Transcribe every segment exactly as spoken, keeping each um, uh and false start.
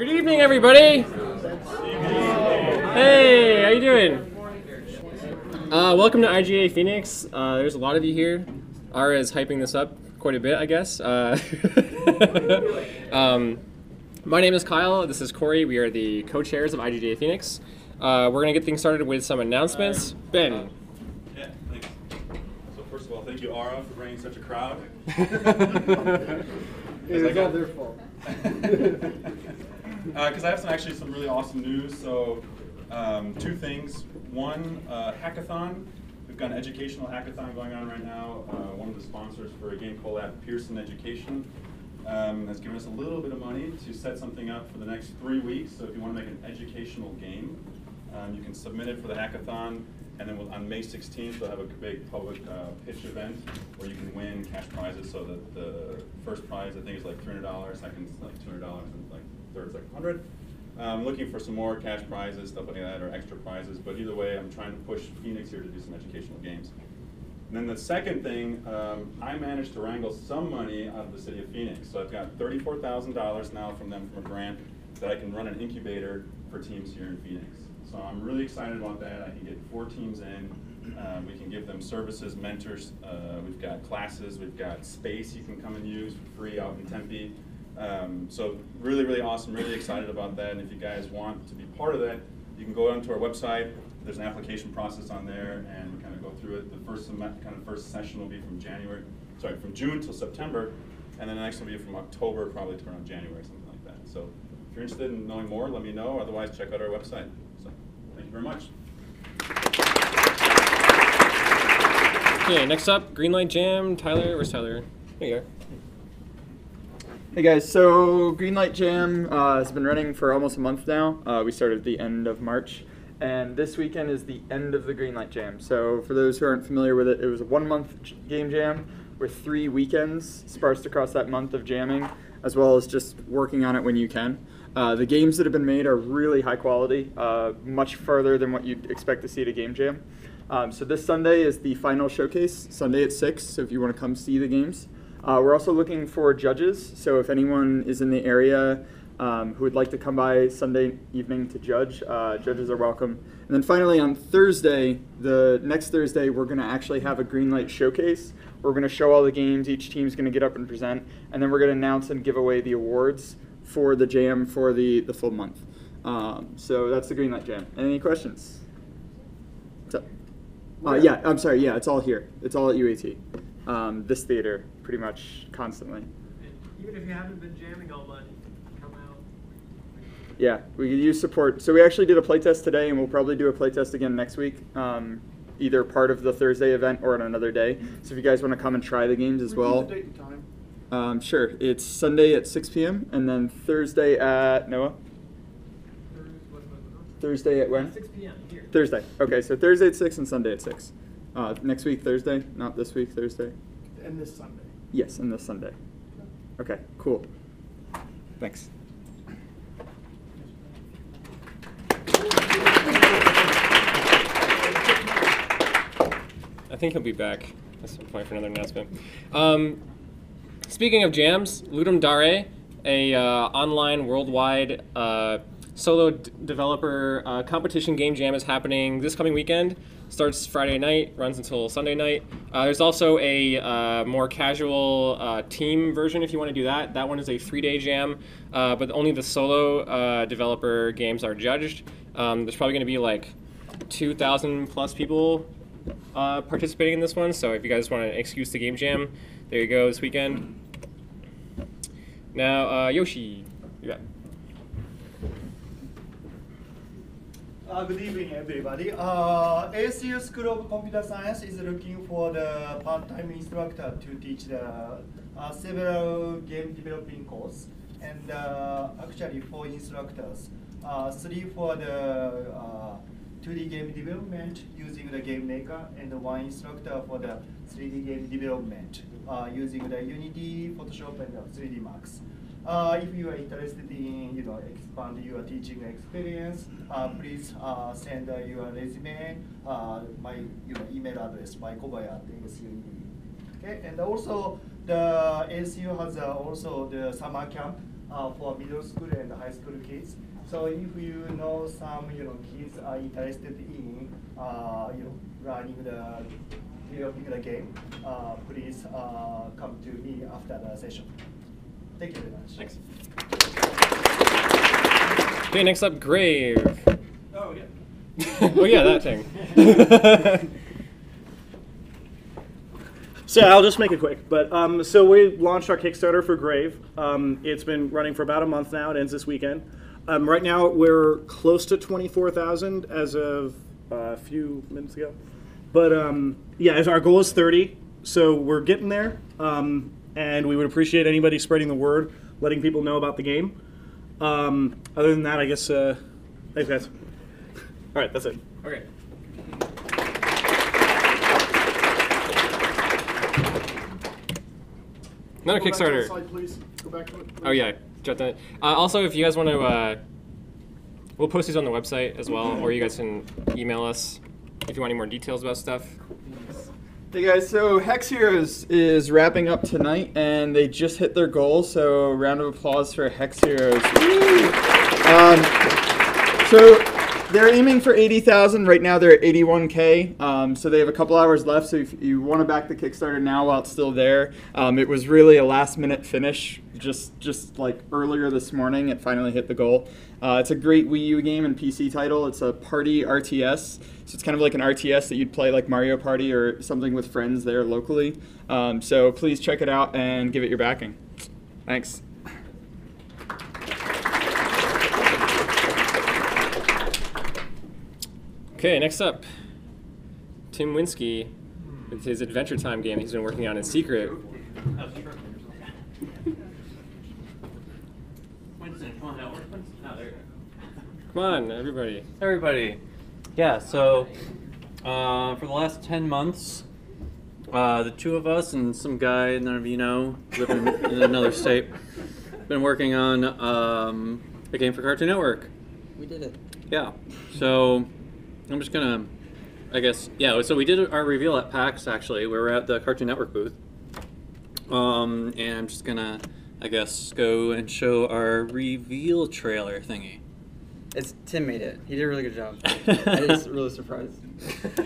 Good evening, everybody. Hey, how you doing? Uh, welcome to I G A Phoenix. Uh, there's a lot of you here. Ara is hyping this up quite a bit, I guess. Uh, um, my name is Kyle. This is Corey. We are the co-chairs of I G A Phoenix. Uh, we're gonna get things started with some announcements. Ben. Yeah, thanks. So first of all, thank you, Ara, for bringing such a crowd. It's all their fault. Because uh, I have some actually some really awesome news. So um, two things. One, uh, hackathon. We've got an educational hackathon going on right now. Uh, one of the sponsors for a game collab, Pearson Education, um, has given us a little bit of money to set something up for the next three weeks. So if you want to make an educational game, um, you can submit it for the hackathon. And then we'll, on May sixteenth, they'll have a big public uh, pitch event where you can win cash prizes. So that the first prize, I think, is like three hundred dollars, second's like two hundred dollars, and like third's like one hundred dollars. I'm looking for some more cash prizes, stuff like that, or extra prizes. But either way, I'm trying to push Phoenix here to do some educational games. And then the second thing, um, I managed to wrangle some money out of the city of Phoenix. So I've got thirty-four thousand dollars now from them from a grant that I can run an incubator for teams here in Phoenix. So I'm really excited about that. I can get four teams in. Uh, we can give them services, mentors. Uh, we've got classes. We've got space you can come and use for free out in Tempe. Um, so really, really awesome. Really excited about that. And if you guys want to be part of that, you can go onto our website. There's an application process on there, and we kind of go through it. The first kind of first session will be from January, sorry, from June till September, and then the next will be from October, probably to around January, something like that. So if you're interested in knowing more, let me know. Otherwise, check out our website. Thank you very much. Okay, next up, Greenlight Jam. Tyler, where's Tyler? There you are. Hey guys, so Greenlight Jam uh, has been running for almost a month now. Uh, we started at the end of March, and this weekend is the end of the Greenlight Jam. So for those who aren't familiar with it, it was a one-month game jam with three weekends sparsed across that month of jamming, as well as just working on it when you can. Uh, the games that have been made are really high quality, uh, much further than what you'd expect to see at a game jam. Um, so this Sunday is the final showcase, Sunday at six, so if you want to come see the games. Uh, we're also looking for judges, so if anyone is in the area um, who would like to come by Sunday evening to judge, uh, judges are welcome. And then finally on Thursday, the next Thursday, we're going to actually have a Greenlight showcase. We're going to show all the games, each team's going to get up and present, and then we're going to announce and give away the awards for the jam for the, the full month. Um, so that's the Greenlight Jam. Any questions? So, uh, yeah, I'm sorry, yeah, it's all here. It's all at U A T. Um, this theater, pretty much constantly. Even if you haven't been jamming all month, come out. Yeah, we could use support. So we actually did a playtest today, and we'll probably do a playtest again next week, um, either part of the Thursday event or on another day. So if you guys want to come and try the games as well. Date and time. Um, sure. It's Sunday at six p m and then Thursday at Noah. Thursday at when? six p m here. Thursday. Okay, so Thursday at six and Sunday at six. Uh, next week Thursday, not this week Thursday. And this Sunday. Yes, and this Sunday. Okay. Cool. Thanks. I think he'll be back at some point for another announcement. Um, Speaking of jams, Ludum Dare, a uh, online worldwide uh, solo d developer uh, competition game jam, is happening this coming weekend. Starts Friday night, runs until Sunday night. Uh, there's also a uh, more casual uh, team version if you want to do that. That one is a three-day jam, uh, but only the solo uh, developer games are judged. Um, there's probably going to be like two thousand plus people uh, participating in this one. So if you guys want an excuse to game jam, there you go this weekend. Now, uh, Yoshi, you got. Uh, good evening, everybody. Uh, A S U School of Computer Science is looking for the part-time instructor to teach the uh, several game developing courses, and uh, actually four instructors, uh, three for the uh, two D game development using the game maker, and one instructor for the three D game development uh, using the Unity, Photoshop, and the three D Max. Uh, if you are interested in, you know, expand your teaching experience, uh, please uh, send uh, your resume, uh, my you know, email address, mykobaya at A S U. Okay, and also the A S U has uh, also the summer camp uh, for middle school and high school kids. So if you know some, you know, kids are interested in, uh, you know, running the, developing the game, uh, please uh, come to me after the session. Thank you very much. Thanks. Okay, next up, Grave. Oh, yeah. Oh, yeah, that thing. So I'll just make it quick. But um, so we launched our Kickstarter for Grave. Um, it's been running for about a month now. It ends this weekend. Um, right now we're close to twenty-four thousand as of uh, a few minutes ago. But um, yeah, as our goal is thirty, so we're getting there. Um, and we would appreciate anybody spreading the word, letting people know about the game. Um, other than that, I guess. Uh, thanks, guys. All right, that's it. Okay. Another Go Kickstarter. Back to the slide, please. Go back to it, please. Oh yeah, jot that. Uh, also, if you guys want to, uh, we'll post these on the website as well, or you guys can email us if you want any more details about stuff. Hey guys, so Hex Heroes is wrapping up tonight, and they just hit their goal. So round of applause for Hex Heroes. um, so. They're aiming for eighty thousand. Right now they're at eighty-one K, um, so they have a couple hours left, so if you want to back the Kickstarter now while it's still there. Um, it was really a last-minute finish, just just like earlier this morning it finally hit the goal. Uh, it's a great Wii U game and P C title. It's a party R T S, so it's kind of like an R T S that you'd play like Mario Party or something with friends there locally. Um, so please check it out and give it your backing. Thanks. Okay, next up, Tim Winsky with his Adventure Time game he's been working on in secret. Winston, come on over. No, there you go. Come on, everybody. Everybody. Yeah, so uh, for the last ten months, uh, the two of us and some guy none of you know living in another state been working on um, a game for Cartoon Network. We did it. Yeah, so... I'm just gonna, I guess, yeah, so we did our reveal at PAX, actually. We were at the Cartoon Network booth. Um, and I'm just gonna, I guess, go and show our reveal trailer thingy. It's Tim made it. He did a really good job. I was really surprised. I've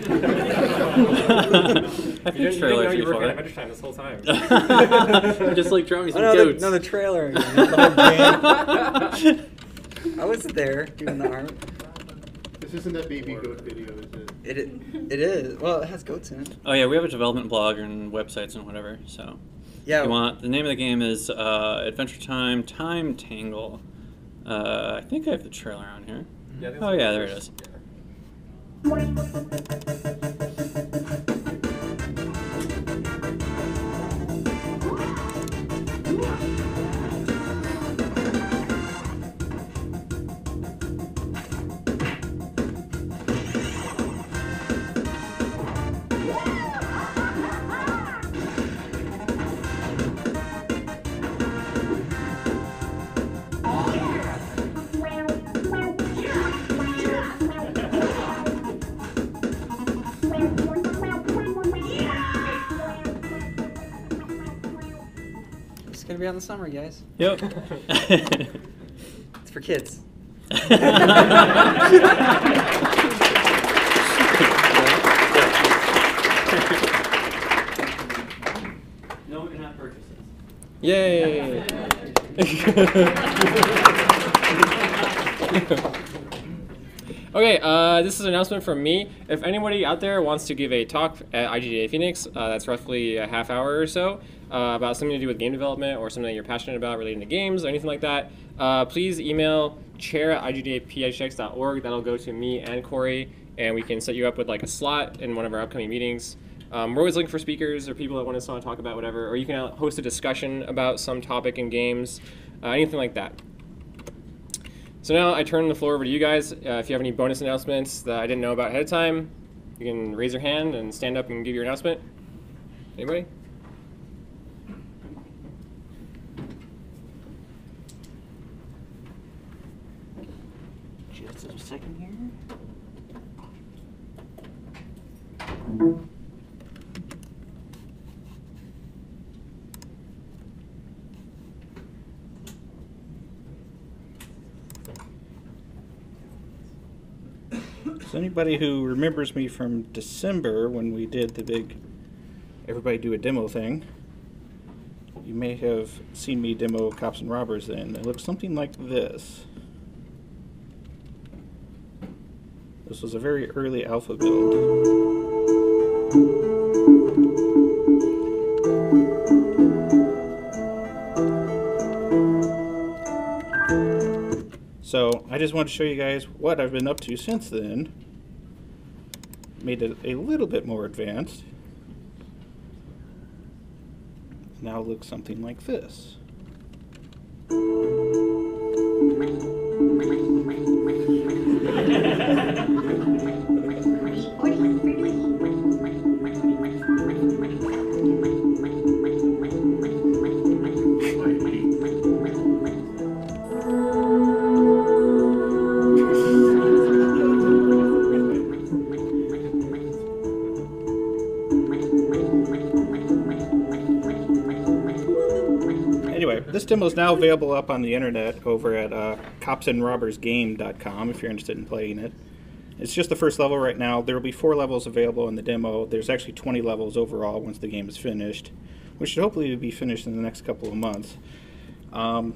you didn't know you were working at Adventure Time this whole time. Just like drawing some oh, no, goats. The, no, the trailer. The whole I was there doing the art. This isn't that baby goat video, is it? It, it? it is. Well, it has goats in it. Oh, yeah, we have a development blog and websites and whatever, so. Yeah. If you want, the name of the game is uh, Adventure Time Time Tangle. Uh, I think I have the trailer on here. Yeah, oh, yeah, there it is. On the summer, guys. Yep. It's for kids. No one can have purchases. Yay! Okay, uh, this is an announcement from me. If anybody out there wants to give a talk at I G D A Phoenix, uh, that's roughly a half hour or so, Uh, about something to do with game development or something that you're passionate about relating to games or anything like that, uh, please email chair at i g d a p h x dot org. That'll go to me and Corey, and we can set you up with like a slot in one of our upcoming meetings. Um, we're always looking for speakers or people that want us to talk about whatever, or you can host a discussion about some topic in games, uh, anything like that. So now I turn the floor over to you guys. Uh, if you have any bonus announcements that I didn't know about ahead of time, you can raise your hand and stand up and give your announcement. Anybody? Second here. So anybody who remembers me from December when we did the big everybody do a demo thing, you may have seen me demo Cops and Robbers then. It looked something like this. This was a very early alpha build. So I just wanted to show you guys what I've been up to since then. Made it a little bit more advanced. Now looks something like this. This demo is now available up on the internet over at uh, cops and robbers game dot com if you're interested in playing it. It's just the first level right now. There will be four levels available in the demo. There's actually twenty levels overall once the game is finished, which should hopefully be finished in the next couple of months. Um,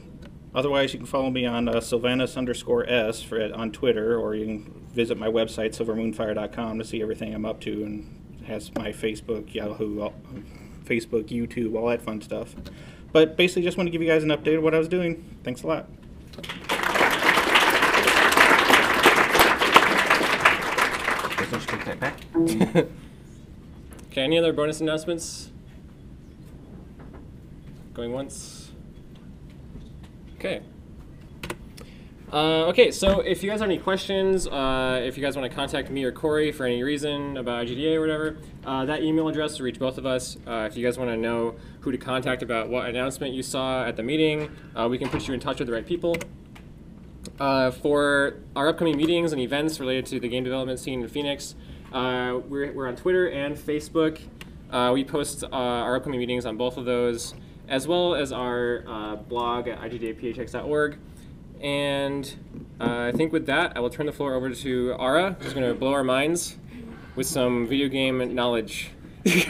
otherwise, you can follow me on uh, Sylvanus underscore S for, on Twitter, or you can visit my website, silver moon fire dot com, to see everything I'm up to, and it has my Facebook, Yahoo, all, Facebook, YouTube, all that fun stuff. But basically, just want to give you guys an update of what I was doing. Thanks a lot. Okay, any other bonus announcements? Going once? Okay. Uh, okay, so if you guys have any questions, uh, if you guys want to contact me or Corey for any reason about I G D A or whatever, uh, that email address to reach both of us. Uh, if you guys want to know who to contact about what announcement you saw at the meeting, uh, we can put you in touch with the right people. Uh, for our upcoming meetings and events related to the game development scene in Phoenix, uh, we're, we're on Twitter and Facebook. Uh, we post uh, our upcoming meetings on both of those, as well as our uh, blog at i g d a p h x dot org. And uh, I think with that, I will turn the floor over to Ara, who's going to blow our minds with some video game knowledge. Okay,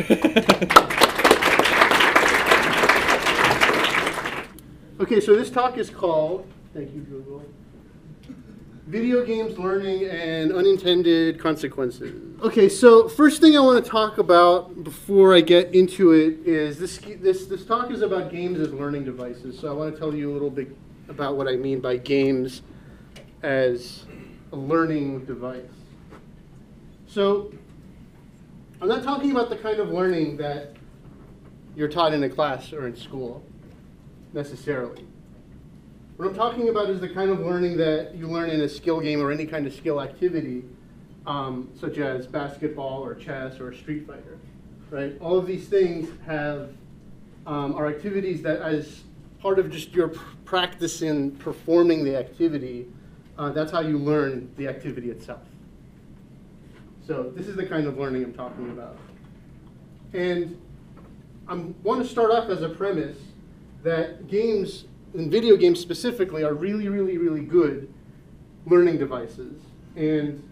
so this talk is called, thank you, Google, Video Games Learning and Unintended Consequences. Okay, so first thing I want to talk about before I get into it is this, this, this talk is about games as learning devices. So I want to tell you a little bit about what I mean by games as a learning device. So I'm not talking about the kind of learning that you're taught in a class or in school, necessarily. What I'm talking about is the kind of learning that you learn in a skill game or any kind of skill activity, um, such as basketball or chess or Street Fighter, right? All of these things have, um, are activities that as part of just your practice in performing the activity, uh, that's how you learn the activity itself. So this is the kind of learning I'm talking about. And I want to start off as a premise that games, and video games specifically, are really, really, really good learning devices. And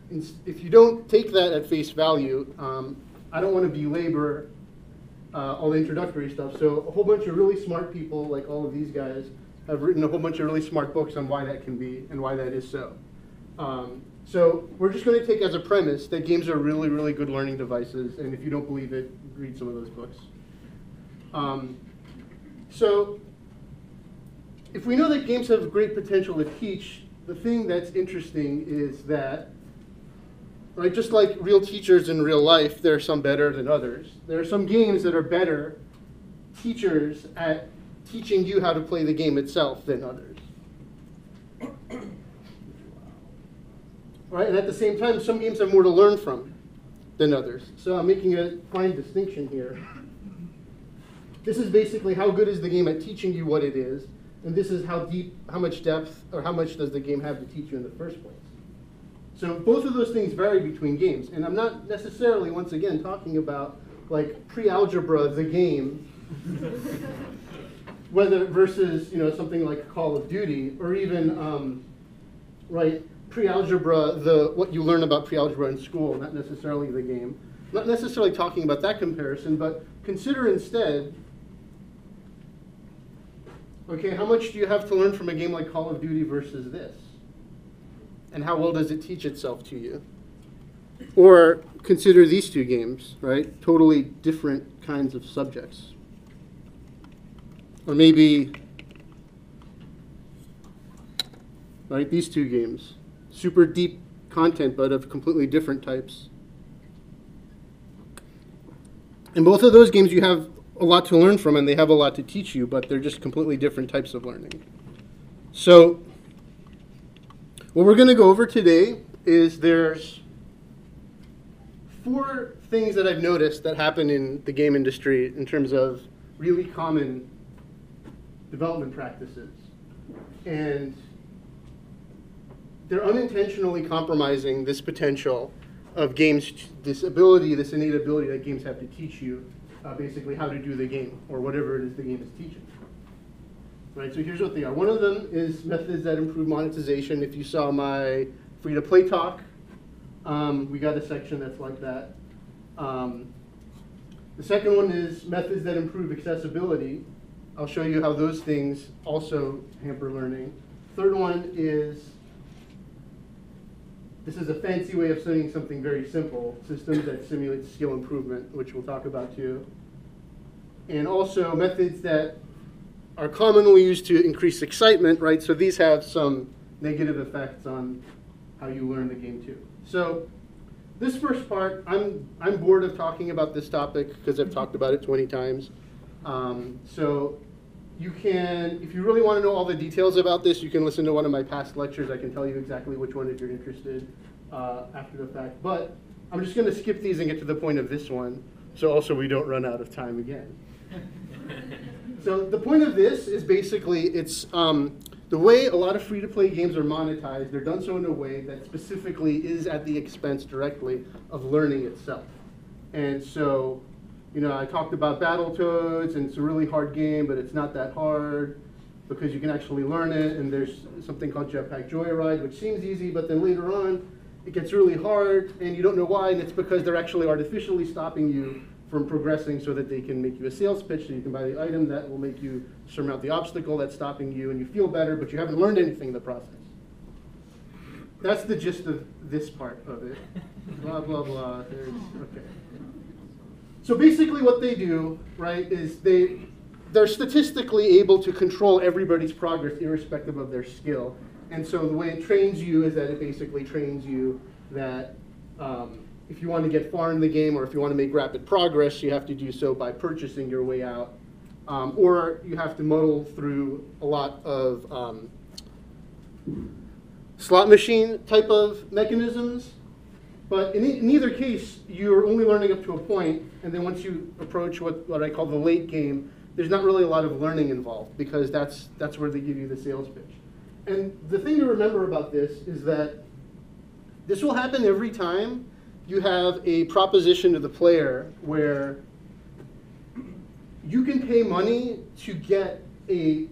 if you don't take that at face value, um, I don't want to belabor Uh, all the introductory stuff. So a whole bunch of really smart people, like all of these guys, have written a whole bunch of really smart books on why that can be and why that is so. Um, so we're just going to take as a premise that games are really, really good learning devices, and if you don't believe it, read some of those books. Um, so if we know that games have great potential to teach, the thing that's interesting is that, right, just like real teachers in real life, there are some better than others. There are some games that are better teachers at teaching you how to play the game itself than others. Right, and at the same time, some games have more to learn from than others. So I'm making a fine distinction here. This is basically how good is the game at teaching you what it is, and this is how deep, how much depth, or how much does the game have to teach you in the first place. So both of those things vary between games. And I'm not necessarily, once again, talking about like pre-algebra, the game, whether versus you know something like Call of Duty, or even um, right pre-algebra, the what you learn about pre-algebra in school, not necessarily the game. Not necessarily talking about that comparison, but consider instead, okay, how much do you have to learn from a game like Call of Duty versus this? And how well does it teach itself to you? Or consider these two games, right? Totally different kinds of subjects. Or maybe, right, these two games. Super deep content, but of completely different types. In both of those games, you have a lot to learn from, and they have a lot to teach you, but they're just completely different types of learning. So what we're going to go over today is there's four things that I've noticed that happen in the game industry in terms of really common development practices. And they're unintentionally compromising this potential of games, this ability, this innate ability that games have to teach you, uh, basically how to do the game or whatever it is the game is teaching. Right, so here's what they are. One of them is methods that improve monetization. If you saw my free-to-play talk, um, we got a section that's like that. Um, the second one is methods that improve accessibility. I'll show you how those things also hamper learning. Third one is, this is a fancy way of saying something very simple, systems that simulate skill improvement, which we'll talk about too. And also methods that are commonly used to increase excitement, right? So these have some negative effects on how you learn the game too. So this first part, I'm, I'm bored of talking about this topic because I've talked about it twenty times. Um, so you can, if you really want to know all the details about this, you can listen to one of my past lectures. I can tell you exactly which one if you're interested uh, after the fact. But I'm just going to skip these and get to the point of this one, so also we don't run out of time again. So the point of this is basically it's um, the way a lot of free-to-play games are monetized. They're done so in a way that specifically is at the expense directly of learning itself. And so, you know, I talked about Battletoads, and it's a really hard game, but it's not that hard because you can actually learn it. And there's something called Jetpack Joyride, which seems easy, but then later on it gets really hard, and you don't know why, and it's because they're actually artificially stopping you from progressing so that they can make you a sales pitch so you can buy the item that will make you surmount the obstacle that's stopping you, and you feel better, but you haven't learned anything in the process. That's the gist of this part of it. Blah, blah, blah. There's, okay. So basically what they do, right, is they, they're statistically able to control everybody's progress irrespective of their skill. And so the way it trains you is that it basically trains you that um, if you want to get far in the game or if you want to make rapid progress, you have to do so by purchasing your way out. Um, or you have to muddle through a lot of um, slot machine type of mechanisms. But in, e in either case, you're only learning up to a point, and then once you approach what, what I call the late game, there's not really a lot of learning involved because that's, that's where they give you the sales pitch. And the thing to remember about this is that this will happen every time you have a proposition to the player where you can pay money to get a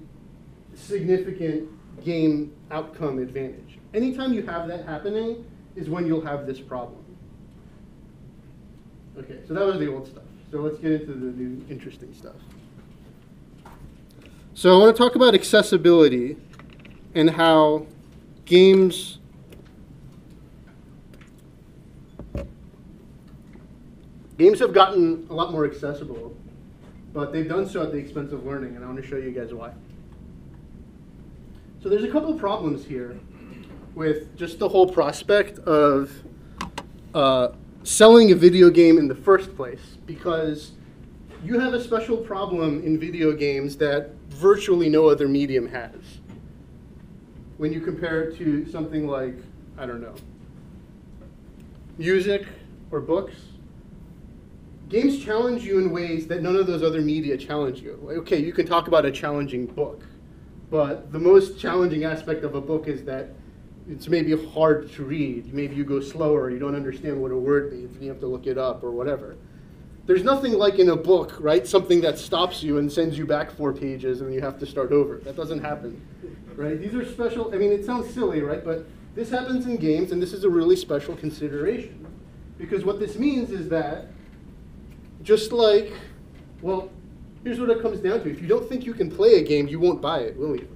significant game outcome advantage. Anytime you have that happening is when you'll have this problem. Okay, so that was the old stuff. So let's get into the new interesting stuff. So I want to talk about accessibility and how games Games have gotten a lot more accessible, but they've done so at the expense of learning, and I want to show you guys why. So there's a couple problems here with just the whole prospect of uh, selling a video game in the first place, because you have a special problem in video games that virtually no other medium has. When you compare it to something like, I don't know, music or books, games challenge you in ways that none of those other media challenge you. Okay, you can talk about a challenging book, but the most challenging aspect of a book is that it's maybe hard to read. Maybe you go slower, you don't understand what a word means, and you have to look it up or whatever. There's nothing like in a book, right? Something that stops you and sends you back four pages and you have to start over. That doesn't happen, right? These are special, I mean, it sounds silly, right? But This happens in games, and this is a really special consideration. Because what this means is that, just like, well, here's what it comes down to. If you don't think you can play a game, you won't buy it, will you?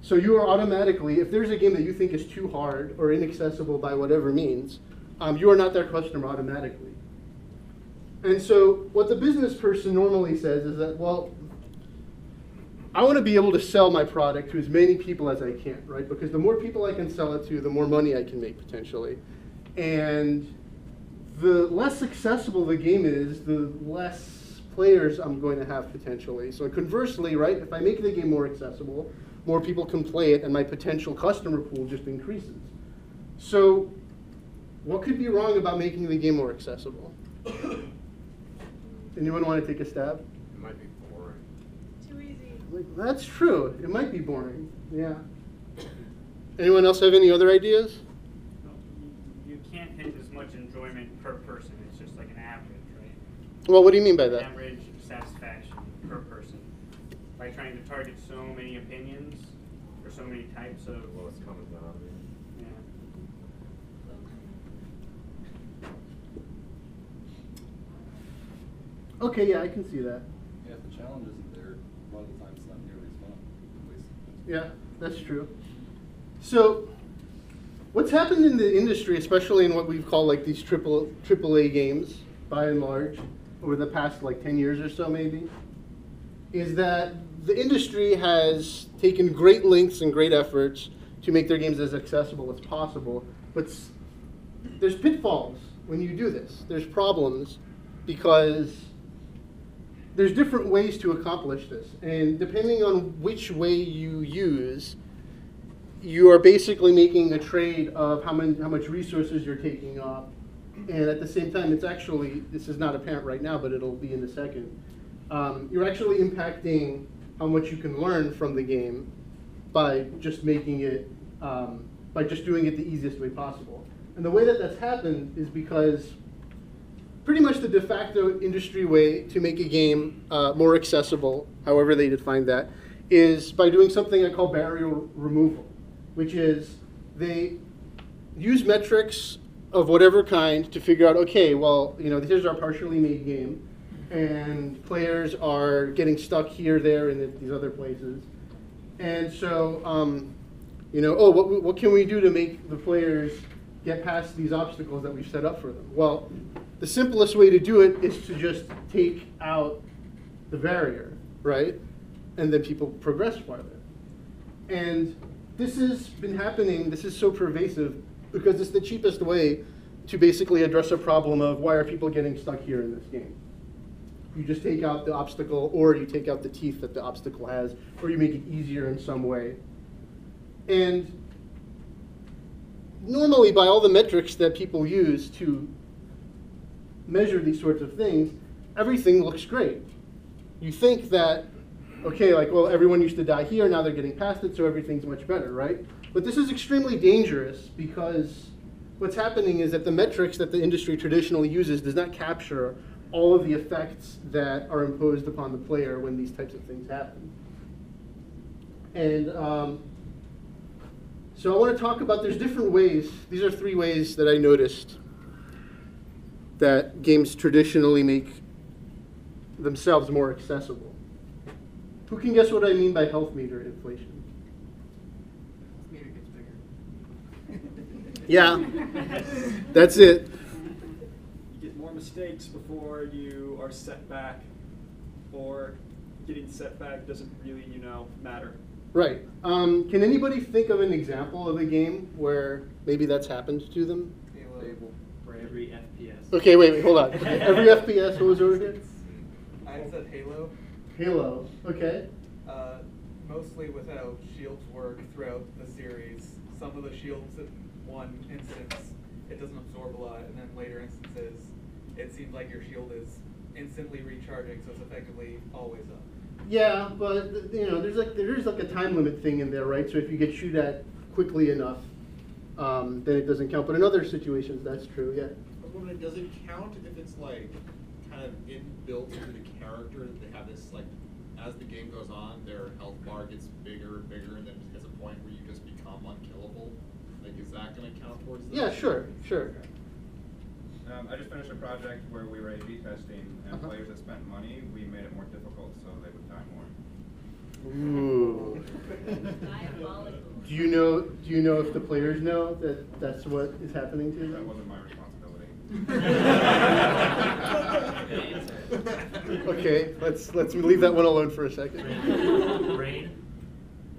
So you are automatically, if there's a game that you think is too hard or inaccessible by whatever means, um, you are not their customer automatically. And so what the business person normally says is that, well, I want to be able to sell my product to as many people as I can, right? Because the more people I can sell it to, the more money I can make potentially. And the less accessible the game is, the less players I'm going to have potentially. So conversely, right, if I make the game more accessible, more people can play it and my potential customer pool just increases. So what could be wrong about making the game more accessible? Anyone want to take a stab? It might be boring. Too easy. Like, that's true. It might be boring. Yeah. Anyone else have any other ideas? No, you can't hit as much enjoyment per person. It's just like an average, right? Well, what do you mean by that? Average satisfaction per person. By trying to target so many opinions or so many types of well, it's coming down. Yeah. Okay, yeah, I can see that. Yeah, if the challenge isn't there, a lot of the time it's not nearly as fun. Yeah, that's true. So, what's happened in the industry, especially in what we call like these triple triple A games, by and large, over the past like ten years or so maybe, is that the industry has taken great lengths and great efforts to make their games as accessible as possible, but there's pitfalls when you do this. There's problems because there's different ways to accomplish this, and depending on which way you use, you are basically making a trade of how, many, how much resources you're taking up, and at the same time, it's actually, this is not apparent right now, but it'll be in a second, um, you're actually impacting how much you can learn from the game by just making it, um, by just doing it the easiest way possible. And the way that that's happened is because pretty much the de facto industry way to make a game uh, more accessible, however they define that, is by doing something I call barrier removal, which is they use metrics of whatever kind to figure out, okay, well, you know, here's our partially made game, and players are getting stuck here, there, and in these other places. And so, um, you know, oh, what, what can we do to make the players get past these obstacles that we've set up for them? Well, the simplest way to do it is to just take out the barrier, right? And then people progress farther. And this has been happening, this is so pervasive, because it's the cheapest way to basically address a problem of why are people getting stuck here in this game? You just take out the obstacle, or you take out the teeth that the obstacle has, or you make it easier in some way. And normally, by all the metrics that people use to measure these sorts of things, everything looks great. You think that, okay, like, well, everyone used to die here, now they're getting past it, so everything's much better, right? But this is extremely dangerous because what's happening is that the metrics that the industry traditionally uses does not capture all of the effects that are imposed upon the player when these types of things happen. And um, so I want to talk about, there's different ways, these are three ways that I noticed that games traditionally make themselves more accessible. Who can guess what I mean by health meter inflation? Health meter gets bigger. Yeah, that's it. You get more mistakes before you are set back, or getting set back doesn't really, you know, matter. Right. Um, can anybody think of an example of a game where maybe that's happened to them? Halo. Every F P S. Okay, wait, wait, hold on. Okay, every F P S, what was over here? I said Halo. Halo, okay. Uh, mostly without shields work throughout the series. Some of the shields in one instance, it doesn't absorb a lot, and then later instances, it seems like your shield is instantly recharging, so it's effectively always up. Yeah, but you know, there's like there's like a time limit thing in there, right? So if you get shoot at quickly enough, Um, then it doesn't count. But in other situations, that's true, yeah. But it doesn't count if it's like kind of inbuilt into the character that they have this, like, as the game goes on, their health bar gets bigger and bigger, and then it gets a point where you just become unkillable. Like, towards the... Yeah, sure, sure. Okay. Um, I just finished a project where we were A B testing, and uh-huh. players that spent money, we made it more difficult so they would die more. Ooh. Do you know? Do you know if the players know that that's what is happening to them? That wasn't my responsibility. Okay, let's let's leave that one alone for a second. Braid,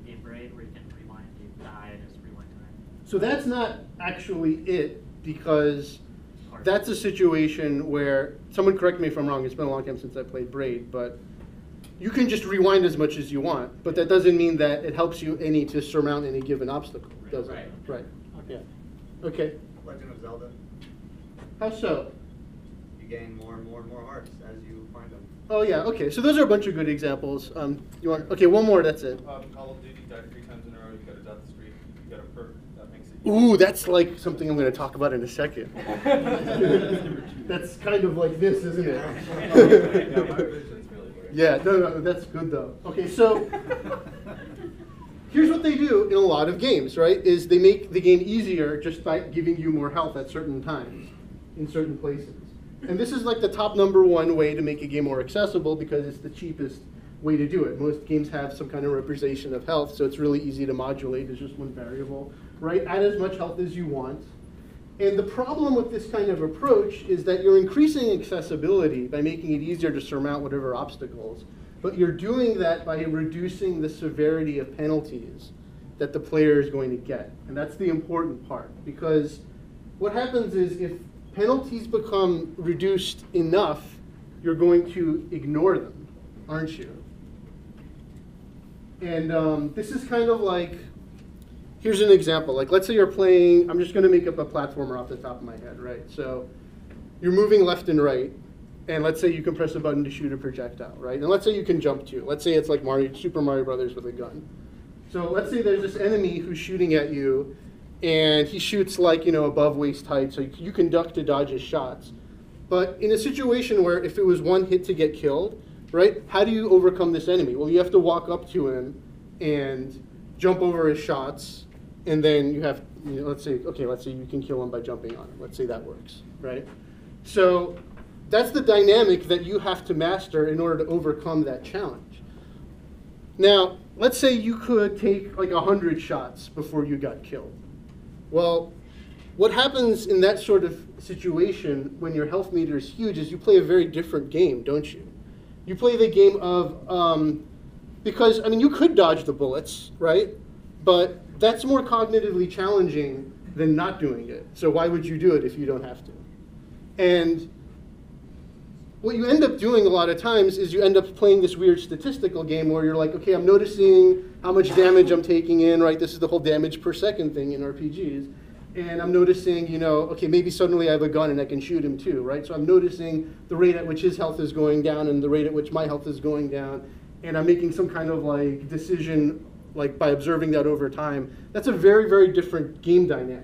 the game Braid, where you can rewind, you die and just rewind time. So that's not actually it, because that's a situation where someone correct me if I'm wrong. It's been a long time since I played Braid, but. You can just rewind as much as you want, but that doesn't mean that it helps you any to surmount any given obstacle, does it? Right. Right. Okay. Yeah. Okay. Legend of Zelda. How so? You gain more and more and more hearts as you find them. Oh yeah. Okay. So those are a bunch of good examples. Um, you want? Okay. One more. That's it. Um, Call of Duty, died three times in a row. You got to dot the street. You got a perk. That makes it. Ooh, that's like something I'm going to talk about in a second. That's kind of like this, isn't it? Yeah, no, no, that's good though. Okay, so here's what they do in a lot of games, right? Is they make the game easier just by giving you more health at certain times, in certain places. And this is like the top number one way to make a game more accessible because it's the cheapest way to do it. Most games have some kind of representation of health, so it's really easy to modulate. It's just one variable, right? Add as much health as you want. And the problem with this kind of approach is that you're increasing accessibility by making it easier to surmount whatever obstacles, but you're doing that by reducing the severity of penalties that the player is going to get. And that's the important part, because what happens is if penalties become reduced enough, you're going to ignore them, aren't you? And um, this is kind of like, here's an example. Like, let's say you're playing, I'm just going to make up a platformer off the top of my head, right? So you're moving left and right, and let's say you can press a button to shoot a projectile, right? And let's say you can jump to it. Let's say it's like Mario, Super Mario Brothers with a gun. So let's say there's this enemy who's shooting at you, and he shoots like, you know, above waist height, so you can duck to dodge his shots. But in a situation where if it was one hit to get killed, right, how do you overcome this enemy? Well, you have to walk up to him and jump over his shots, and then you have, you know, let's say, okay, let's say you can kill him by jumping on him. Let's say that works, right? So that's the dynamic that you have to master in order to overcome that challenge. Now, let's say you could take like one hundred shots before you got killed. Well, what happens in that sort of situation when your health meter is huge is you play a very different game, don't you? You play the game of, um, because, I mean, you could dodge the bullets, right? But that's more cognitively challenging than not doing it. So why would you do it if you don't have to? And what you end up doing a lot of times is you end up playing this weird statistical game where you're like, okay, I'm noticing how much damage I'm taking in, right? This is the whole damage per second thing in R P Gs. And I'm noticing, you know, okay, maybe suddenly I have a gun and I can shoot him too, right? So I'm noticing the rate at which his health is going down and the rate at which my health is going down. And I'm making some kind of like decision like by observing that over time. That's a very, very different game dynamic.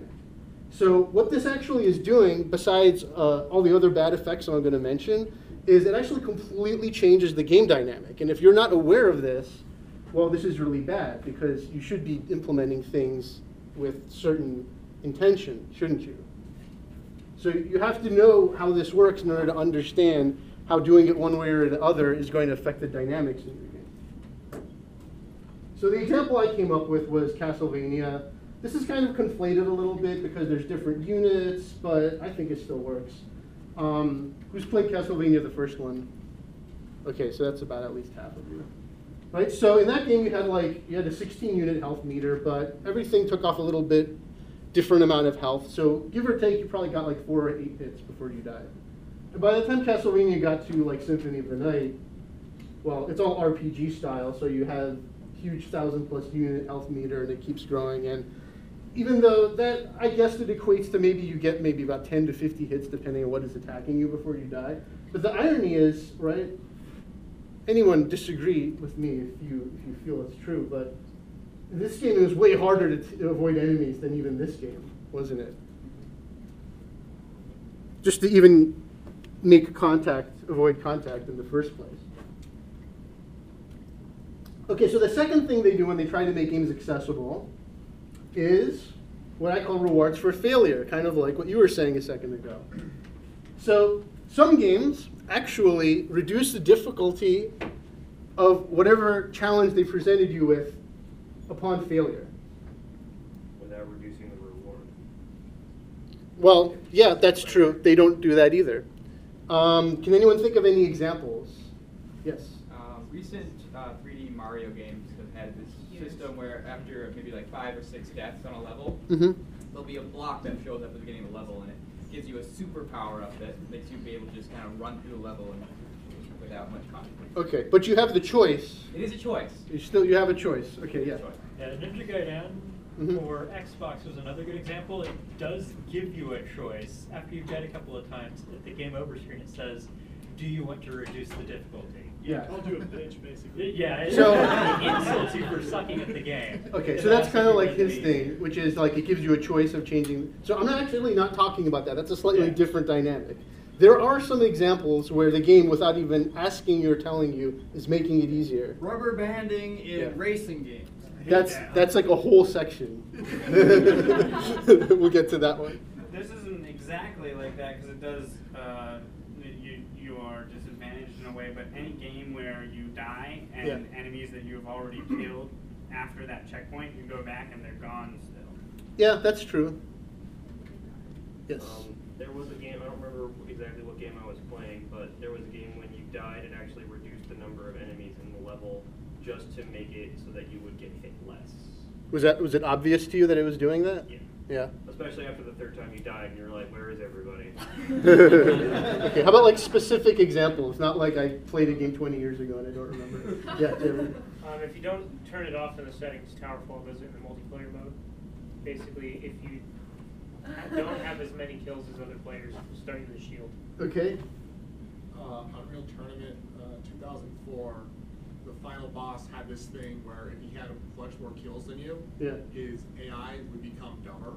So what this actually is doing, besides uh, all the other bad effects I'm going to mention, is it actually completely changes the game dynamic. And if you're not aware of this, well, this is really bad because you should be implementing things with certain intention, shouldn't you? So you have to know how this works in order to understand how doing it one way or the other is going to affect the dynamics in your game. So the example I came up with was Castlevania. This is kind of conflated a little bit because there's different units, but I think it still works. Um, who's played Castlevania, the first one? Okay, so that's about at least half of you. Right, so in that game you had like, you had a sixteen unit health meter, but everything took off a little bit different amount of health. So give or take, you probably got like four or eight hits before you died. By the time Castlevania got to like Symphony of the Night, well, it's all R P G style, so you have huge thousand plus unit health meter and it keeps growing. And even though that, I guess it equates to maybe you get maybe about ten to fifty hits depending on what is attacking you before you die. But the irony is, right, anyone disagree with me if you, if you feel it's true, but in this game it was way harder to, to avoid enemies than even this game, wasn't it? Just to even make contact, avoid contact in the first place. Okay, so the second thing they do when they try to make games accessible is what I call rewards for failure, kind of like what you were saying a second ago. So some games actually reduce the difficulty of whatever challenge they presented you with upon failure. Without reducing the reward. Well, yeah, that's true. They don't do that either. Um, can anyone think of any examples? Yes? Uh, recent uh, three D Mario games have had this system where after maybe like five or six deaths on a level, mm-hmm. there'll be a block that shows up at the beginning of the level, and it gives you a super power up that makes you be able to just kind of run through the level and without much consequence. Okay, but you have the choice. It is a choice. You still you have a choice. Okay, yeah. Yeah, Ninja Gaiden mm-hmm. or Xbox was another good example. It does give you a choice. After you've died a couple of times, at the game over screen it says, "Do you want to reduce the difficulty?" Yeah, I'll do a bitch, basically. Yeah, it so, insults you for sucking at the game. Okay, so that's kind of like his thing, which is like it gives you a choice of changing. So I'm not actually not talking about that. That's a slightly yeah. different dynamic. There are some examples where the game, without even asking or telling you, is making it easier. Rubber banding in yeah. racing games. That's, yeah. that's like a whole section. We'll get to that one. This isn't exactly like that because it does... Uh, are disadvantaged in a way, but any game where you die and yeah. enemies that you have already killed after that checkpoint, you go back and they're gone still. Yeah, that's true. Yes. Um, there was a game, I don't remember exactly what game I was playing, but there was a game when you died it actually reduced the number of enemies in the level just to make it so that you would get hit less. Was that, was it obvious to you that it was doing that? Yeah. Yeah. Especially after the third time you died and you're like, where is everybody? Okay, how about like specific examples? Not like I played a game twenty years ago and I don't remember. Yeah. Um, if you don't turn it off in the settings, Towerfall does it in the multiplayer mode. Basically, if you don't have as many kills as other players, start you with a shield. Okay. Uh, Unreal Tournament uh, two thousand four. The final boss had this thing where if he had a bunch more kills than you, yeah. his A I would become dumber.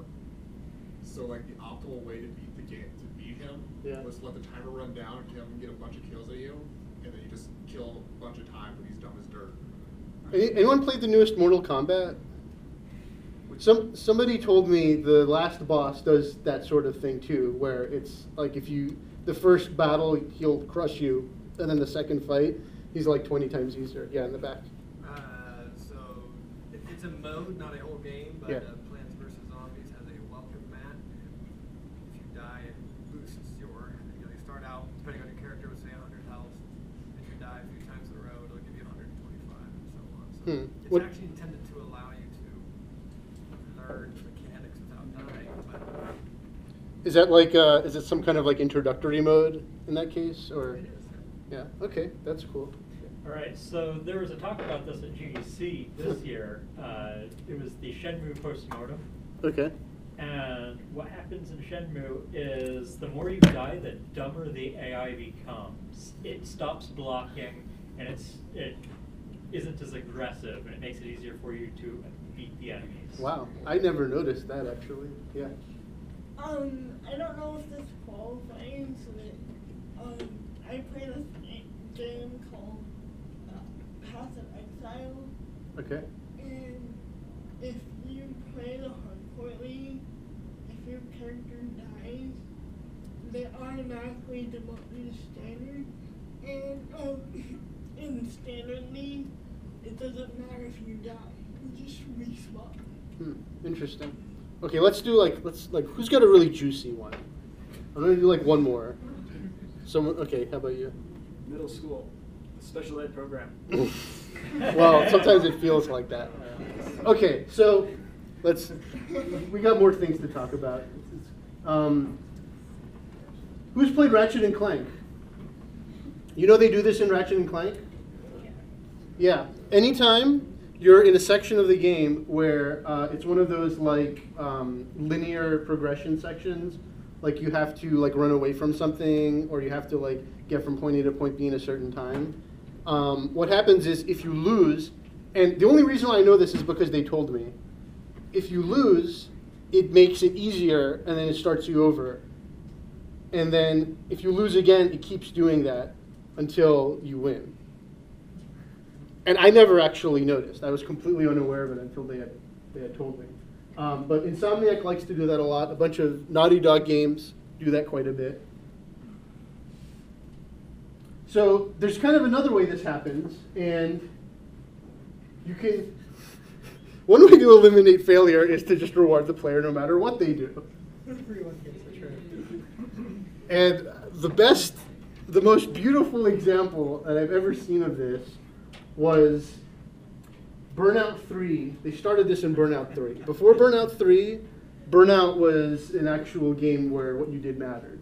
So like the optimal way to beat the game, to beat him, yeah. was to let the timer run down, and him get a bunch of kills at you, and then you just kill a bunch of times when he's dumb as dirt. Any, anyone played the newest Mortal Kombat? Some somebody told me the last boss does that sort of thing too, where it's like if you the first battle he'll crush you, and then the second fight. He's like twenty times easier. Yeah, in the back. Uh, so it, it's a mode, not a whole game, but yeah. uh, Plants versus. Zombies has a welcome mat. If you die, it boosts your, you know, you start out, depending on your character, with say one hundred health. If you die a few times in a row, it'll give you one hundred twenty-five and so on. So hmm. it's what? actually intended to allow you to learn mechanics without dying. But is that like, uh, is it some kind of like introductory mode in that case? Or? It is. Yeah, okay, that's cool. All right, so there was a talk about this at G D C this year. Uh, it was the Shenmue postmortem. Okay. And what happens in Shenmue is the more you die, the dumber the A I becomes. It stops blocking, and it's it isn't as aggressive, and it makes it easier for you to beat the enemies. Wow, I never noticed that actually. Yeah. Um, I don't know if this qualifies, but um, I play this game called Passive Exile. Okay. And if you play the hardcorely, if your character dies, they automatically demote you to standard. And um, in standardly, it doesn't matter if you die; you just respawn. Hmm. Interesting. Okay, let's do like let's like who's got a really juicy one? I'm gonna do like one more. Someone. Okay, how about you? Middle school. Special ed program. Well, sometimes it feels like that. Okay, so let's. We got more things to talk about. Um, who's played Ratchet and Clank? You know they do this in Ratchet and Clank? Yeah. Anytime you're in a section of the game where uh, it's one of those like um, linear progression sections, like you have to like run away from something, or you have to like get from point A to point B in a certain time. Um, what happens is if you lose, and the only reason why I know this is because they told me, if you lose, it makes it easier and then it starts you over. And then if you lose again, it keeps doing that until you win. And I never actually noticed. I was completely unaware of it until they had, they had told me. Um, but Insomniac likes to do that a lot. A bunch of Naughty Dog games do that quite a bit. So there's kind of another way this happens, and you can... One way to eliminate failure is to just reward the player no matter what they do. Everyone gets the trophy. And the best, the most beautiful example that I've ever seen of this was Burnout three. They started this in Burnout three. Before Burnout three, Burnout was an actual game where what you did mattered.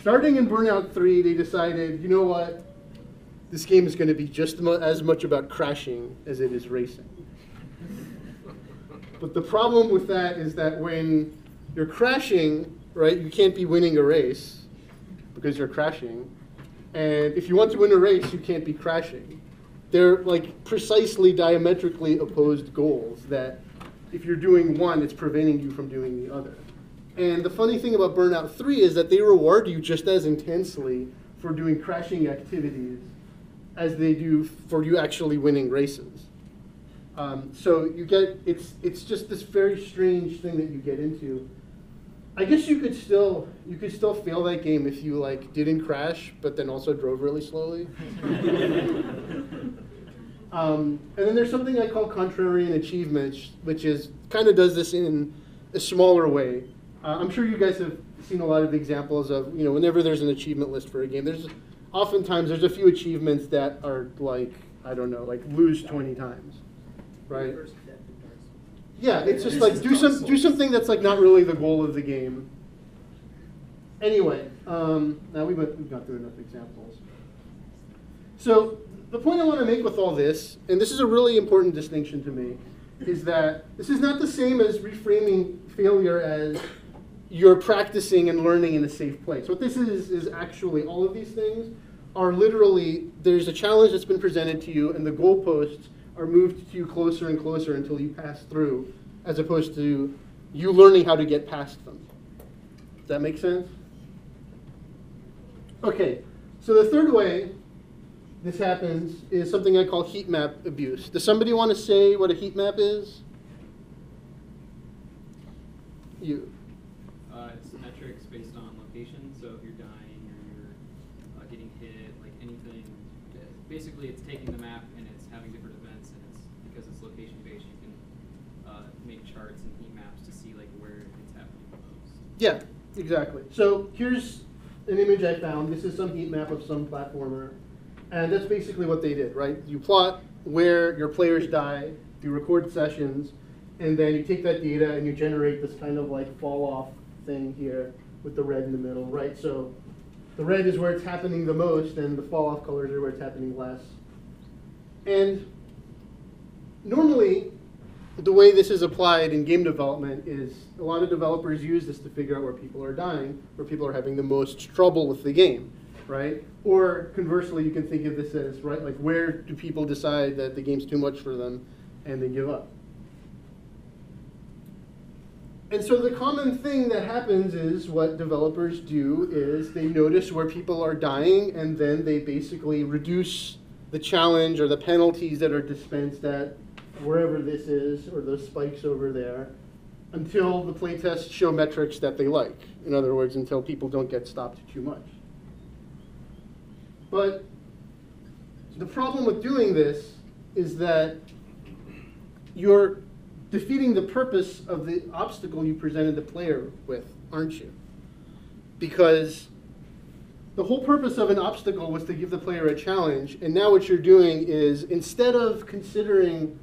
Starting in Burnout three, they decided, you know what? This game is going to be just as much about crashing as it is racing. But the problem with that is that when you're crashing, right, you can't be winning a race because you're crashing. And if you want to win a race, you can't be crashing. They're like precisely diametrically opposed goals that if you're doing one, it's preventing you from doing the other. And the funny thing about Burnout three is that they reward you just as intensely for doing crashing activities as they do for you actually winning races. Um, so you get, it's, it's just this very strange thing that you get into. I guess you could still, you could still fail that game if you like didn't crash, but then also drove really slowly. um, and then there's something I call contrarian achievements, which is, kind of does this in a smaller way. Uh, I'm sure you guys have seen a lot of examples of, you know, whenever there's an achievement list for a game, there's oftentimes there's a few achievements that are like, I don't know, like lose twenty times. Right. Yeah, it's just like do some do something that's like not really the goal of the game. Anyway, um, now we've we've gone through enough examples. So the point I want to make with all this, and this is a really important distinction to me, is that this is not the same as reframing failure as you're practicing and learning in a safe place. What this is is actually all of these things are literally there's a challenge that's been presented to you, and the goalposts are moved to you closer and closer until you pass through, as opposed to you learning how to get past them. Does that make sense? Okay, so the third way this happens is something I call heat map abuse. Does somebody want to say what a heat map is? You. Uh, it's metrics based on location, so if you're dying or you're uh, getting hit, like anything, basically it's taking the map and it's having different events, and it's because it's location based, you can uh, make charts and heat maps to see like where it's happening the most. Yeah, exactly. So here's an image I found. This is some heat map of some platformer, and that's basically what they did, right? You plot where your players die, you record sessions, and then you take that data and you generate this kind of like fall off thing here with the red in the middle, right? So the red is where it's happening the most, and the fall off colors are where it's happening less. And normally, the way this is applied in game development is a lot of developers use this to figure out where people are dying, where people are having the most trouble with the game, right? Or conversely, you can think of this as, right, like where do people decide that the game's too much for them and they give up? And so the common thing that happens is what developers do is they notice where people are dying, and then they basically reduce the challenge or the penalties that are dispensed at wherever this is or those spikes over there until the playtests show metrics that they like. In other words, until people don't get stopped too much. But the problem with doing this is that you're defeating the purpose of the obstacle you presented the player with, aren't you? Because the whole purpose of an obstacle was to give the player a challenge, and now what you're doing is instead of considering,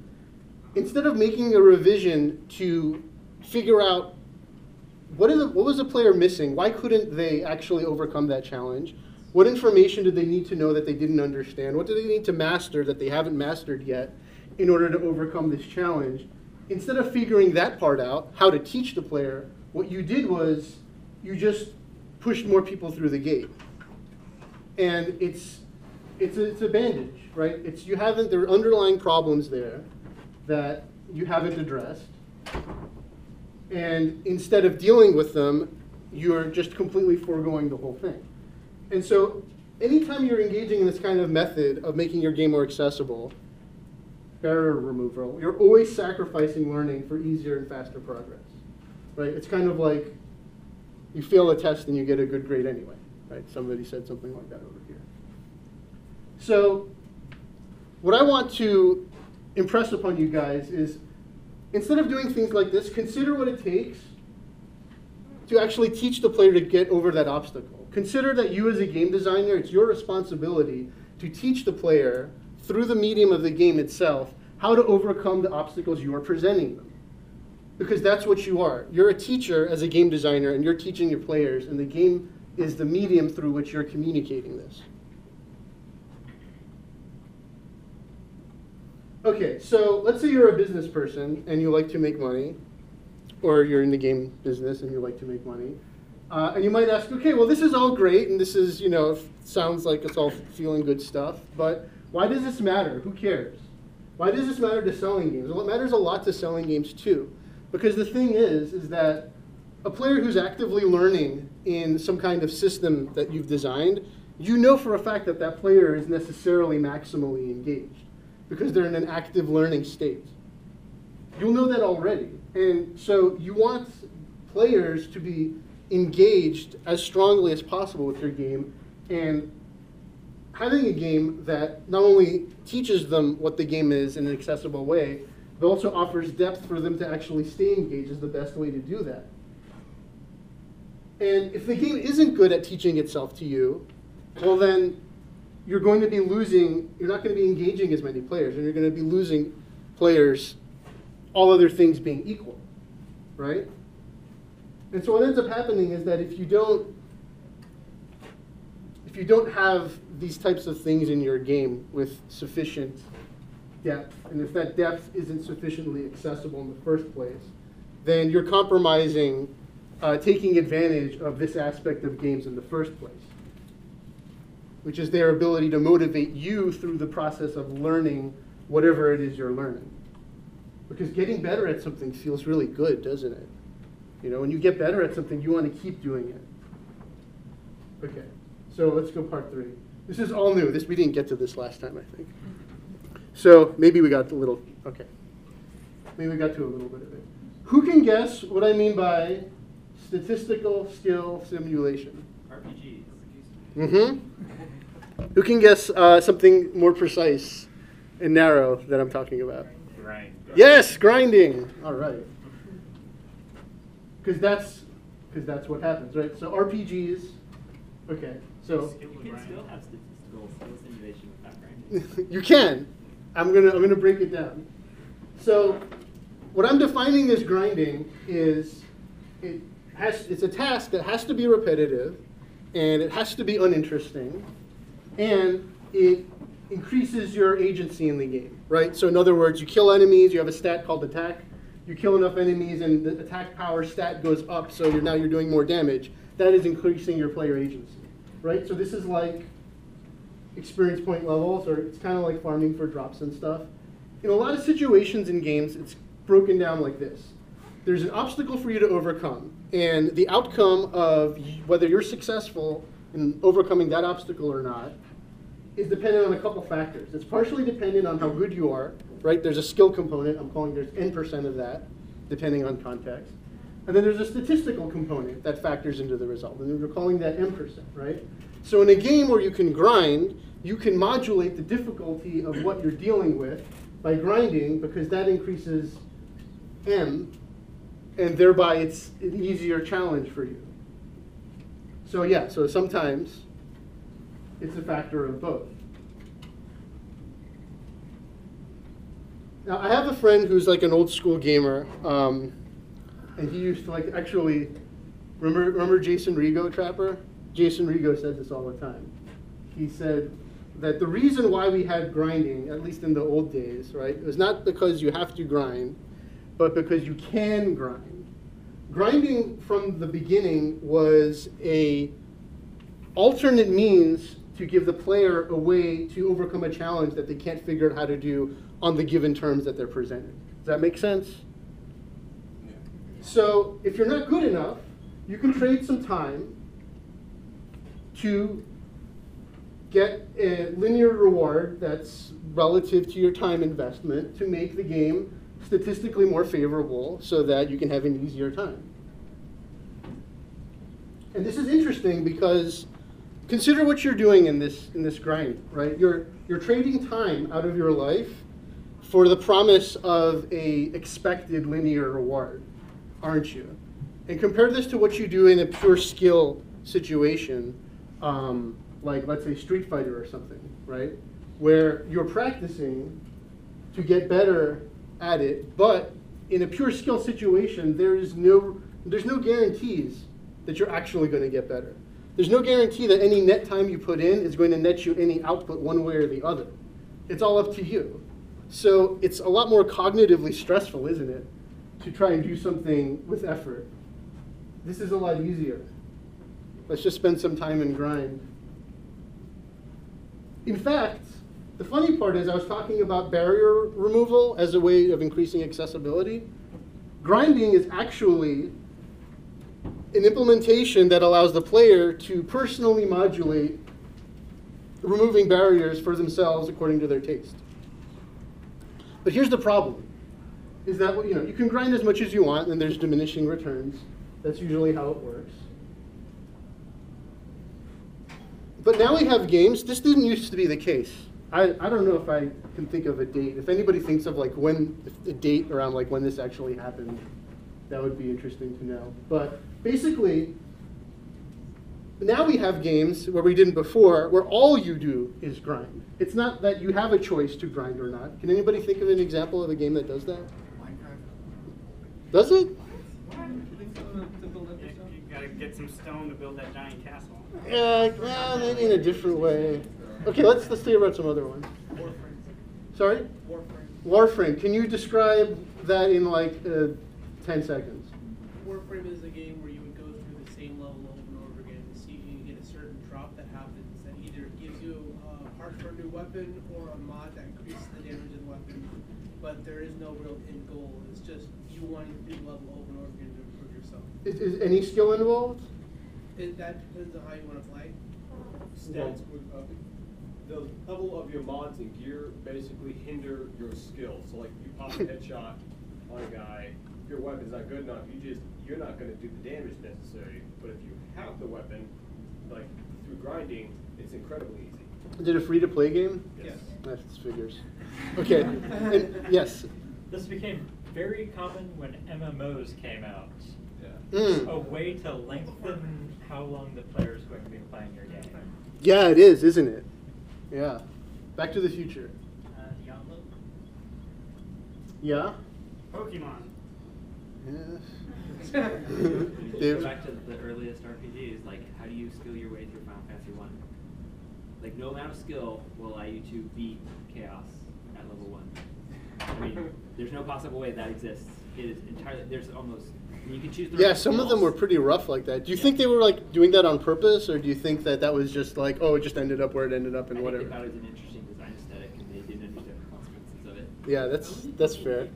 instead of making a revision to figure out what, is the, what was the player missing, why couldn't they actually overcome that challenge, what information did they need to know that they didn't understand, what do they need to master that they haven't mastered yet in order to overcome this challenge, instead of figuring that part out, how to teach the player, what you did was you just pushed more people through the gate. And it's, it's, a, it's a bandage, right? It's, you haven't, there are underlying problems there that you haven't addressed. And instead of dealing with them, you're just completely foregoing the whole thing. And so anytime you're engaging in this kind of method of making your game more accessible, barrier removal. You're always sacrificing learning for easier and faster progress, right? It's kind of like you fail a test and you get a good grade anyway, right? Somebody said something like that over here. So what I want to impress upon you guys is, instead of doing things like this, consider what it takes to actually teach the player to get over that obstacle. Consider that you as a game designer, it's your responsibility to teach the player through the medium of the game itself how to overcome the obstacles you are presenting them. Because that's what you are. You're a teacher as a game designer, and you're teaching your players, and the game is the medium through which you're communicating this. Okay, so let's say you're a business person and you like to make money, or you're in the game business and you like to make money. Uh, and you might ask, okay, well, this is all great, and this is, you know, sounds like it's all feeling good stuff, but why does this matter? Who cares? Why does this matter to selling games? Well, it matters a lot to selling games, too. Because the thing is, is that a player who's actively learning in some kind of system that you've designed, you know for a fact that that player is necessarily maximally engaged because they're in an active learning state. You'll know that already. And so you want players to be engaged as strongly as possible with your game, and having a game that not only teaches them what the game is in an accessible way, but also offers depth for them to actually stay engaged is the best way to do that. And if the game isn't good at teaching itself to you, well then you're going to be losing, you're not going to be engaging as many players, and you're going to be losing players, all other things being equal, right? And so what ends up happening is that if you don't, if you don't have these types of things in your game with sufficient depth, and if that depth isn't sufficiently accessible in the first place, then you're compromising uh, taking advantage of this aspect of games in the first place, which is their ability to motivate you through the process of learning whatever it is you're learning. Because getting better at something feels really good, doesn't it? You know, when you get better at something, you want to keep doing it. Okay, so let's go part three. This is all new. This, we didn't get to this last time, I think. So maybe we got a little, okay. Maybe we got to a little bit of it. Who can guess what I mean by statistical skill simulation? R P Gs. Mm-hmm. Who can guess uh, something more precise and narrow that I'm talking about? Grind. Yes, grinding. All right. Because that's, because that's what happens, right? So R P Gs, okay. So you can still have statistical skill simulation without grinding. You can. I'm gonna I'm gonna break it down. So what I'm defining as grinding is it has it's a task that has to be repetitive, and it has to be uninteresting, and it increases your agency in the game, right? So in other words, you kill enemies. You have a stat called attack. You kill enough enemies, and the attack power stat goes up. So you're, now you're doing more damage. That is increasing your player agency. Right? So this is like experience point levels, or it's kind of like farming for drops and stuff. In a lot of situations in games, it's broken down like this. There's an obstacle for you to overcome, and the outcome of whether you're successful in overcoming that obstacle or not is dependent on a couple factors. It's partially dependent on how good you are, right? There's a skill component. I'm calling there's N percent of that, depending on context. And then there's a statistical component that factors into the result, and we're calling that M percent, right? So in a game where you can grind, you can modulate the difficulty of what you're dealing with by grinding, because that increases M, and thereby it's an easier challenge for you. So yeah, so sometimes it's a factor of both. Now I have a friend who's like an old school gamer. Um, And he used to like actually, remember, remember Jason Rigo, Trapper? Jason Rigo said this all the time. He said that the reason why we had grinding, at least in the old days, right, it was not because you have to grind, but because you can grind. Grinding from the beginning was an alternate means to give the player a way to overcome a challenge that they can't figure out how to do on the given terms that they're presented. Does that make sense? So if you're not good enough, you can trade some time to get a linear reward that's relative to your time investment to make the game statistically more favorable so that you can have an easier time. And this is interesting because consider what you're doing in this in this grind, right? You're you're trading time out of your life for the promise of a expected linear reward, aren't you? And compare this to what you do in a pure skill situation, um, like let's say Street Fighter or something, right? Where you're practicing to get better at it, but in a pure skill situation, there is no there's no guarantees that you're actually going to get better. There's no guarantee that any net time you put in is going to net you any output one way or the other. It's all up to you. So it's a lot more cognitively stressful, isn't it, to try and do something with effort. This is a lot easier. Let's just spend some time and grind. In fact, the funny part is I was talking about barrier removal as a way of increasing accessibility. Grinding is actually an implementation that allows the player to personally modulate removing barriers for themselves according to their taste. But here's the problem, is that you know, you can grind as much as you want and there's diminishing returns. That's usually how it works. But now we have games. This didn't used to be the case. I, I don't know if I can think of a date. If anybody thinks of like when a date around like when this actually happened, that would be interesting to know. But basically, now we have games where we didn't before, where all you do is grind. It's not that you have a choice to grind or not. Can anybody think of an example of a game that does that? Minecraft. Does it? You gotta get some stone to build that giant castle. Yeah, well, maybe in a different way. Okay, let's let's think about some other one. Warframe. Sorry? Warframe. Warframe. Can you describe that in like uh, ten seconds? Warframe is a game where you would go through the same level over and over again to see if you can get a certain drop that happens that either gives you a part for a new weapon or a mod that increases the damage of the weapon, but there is no real end goal. It's just you wanting to do the level over and over again to improve yourself. Is, is any skill involved? It, that depends on how you want to play. Stats. Yeah. The level of your mods and gear basically hinder your skill. So like you pop a headshot on a guy, if your weapon's not good enough, you just you're not gonna do the damage necessary. But if you have the weapon, like through grinding, it's incredibly easy. Is it a free-to-play game? Yes. yes. That's figures. Okay. And yes. This became very common when M M Os came out. Yeah. Mm. A way to lengthen how long the player is going to be playing your game. Yeah, it is, isn't it? Yeah. Back to the Future. Uh, Diablo. Yeah. Pokemon. Yes. Go back to the earliest R P Gs, like how do you skill your way through Final Fantasy one? Like no amount of skill will allow you to beat Chaos at level one. I mean, there's no possible way that exists. It is entirely, there's almost, you can choose the Yeah, some skills. Of them were pretty rough like that. Do you yeah. think they were like doing that on purpose, or do you think that that was just like, oh, it just ended up where it ended up and I whatever? I thought it was an interesting design aesthetic, and they didn't understand the consequences of it. Yeah, that's, that's fair.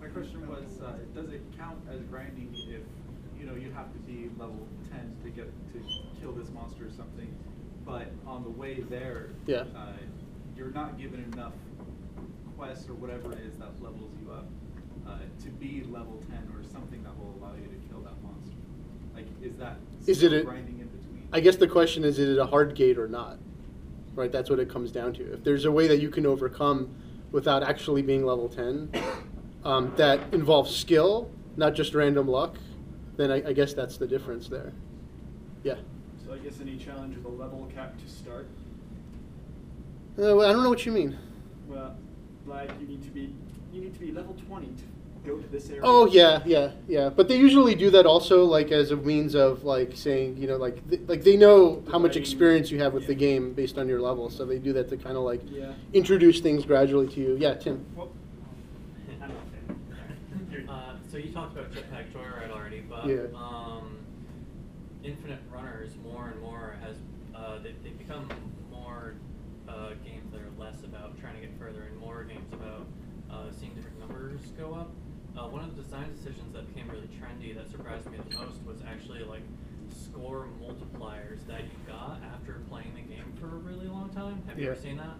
My question was, uh, does it count as grinding if, you know, you have to be level ten to get to kill this monster or something, but on the way there, yeah. uh, you're not given enough quests or whatever it is that levels you up? Uh, to be level ten or something that will allow you to kill that monster. Like, is that is it a, grinding in between? I guess the question is, is it a hard gate or not? Right, that's what it comes down to. If there's a way that you can overcome without actually being level ten, um, that involves skill, not just random luck, then I, I guess that's the difference there. Yeah? So I guess any challenge with a level cap to start? Uh, well, I don't know what you mean. Well, like, you need to be, you need to be level twenty to go to this area. Oh yeah, yeah, yeah. But they usually do that also, like as a means of like saying, you know, like th like they know how much experience you have with yeah. the game based on your level, so they do that to kind of like yeah. introduce things gradually to you. Yeah, Tim. Well, uh, so you talked about Jetpack Joyride already, but yeah. um, Infinite Runners more and more has uh, they they become more uh, games that are less about trying to get further and more games about Uh, seeing different numbers go up. Uh, one of the design decisions that became really trendy that surprised me the most was actually like score multipliers that you got after playing the game for a really long time. Have yeah. you ever seen that?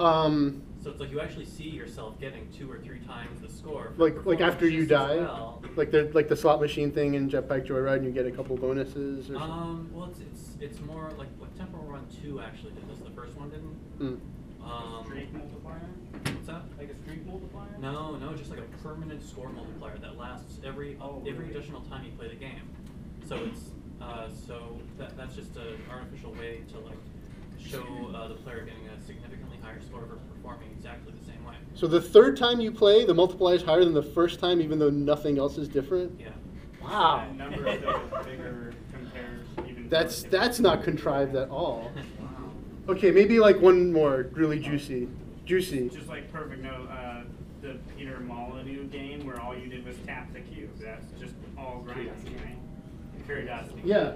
Um, so it's like you actually see yourself getting two or three times the score. Like like after you die, well. like the like the slot machine thing in Jetpack Joyride, and you get a couple bonuses. Or um, well, it's it's it's more like what Temple Run Two actually did this. The first one didn't. Mm. Um, streak multiplier? What's that? Like a streak multiplier? No, no, just like a permanent score multiplier that lasts every oh, every really? additional time you play the game. So it's uh, so that that's just an artificial way to like show uh, the player getting a significantly higher score for performing exactly the same way. So the third time you play, the multiplier is higher than the first time, even though nothing else is different. Yeah. Wow. That number of those bigger compares even. That's that's not contrived at all. Okay, maybe like one more really juicy, juicy. Just like perfect note, uh, the Peter Molyneux game where all you did was tap the cube. That's just all grinding, right? Curiosity. Yeah.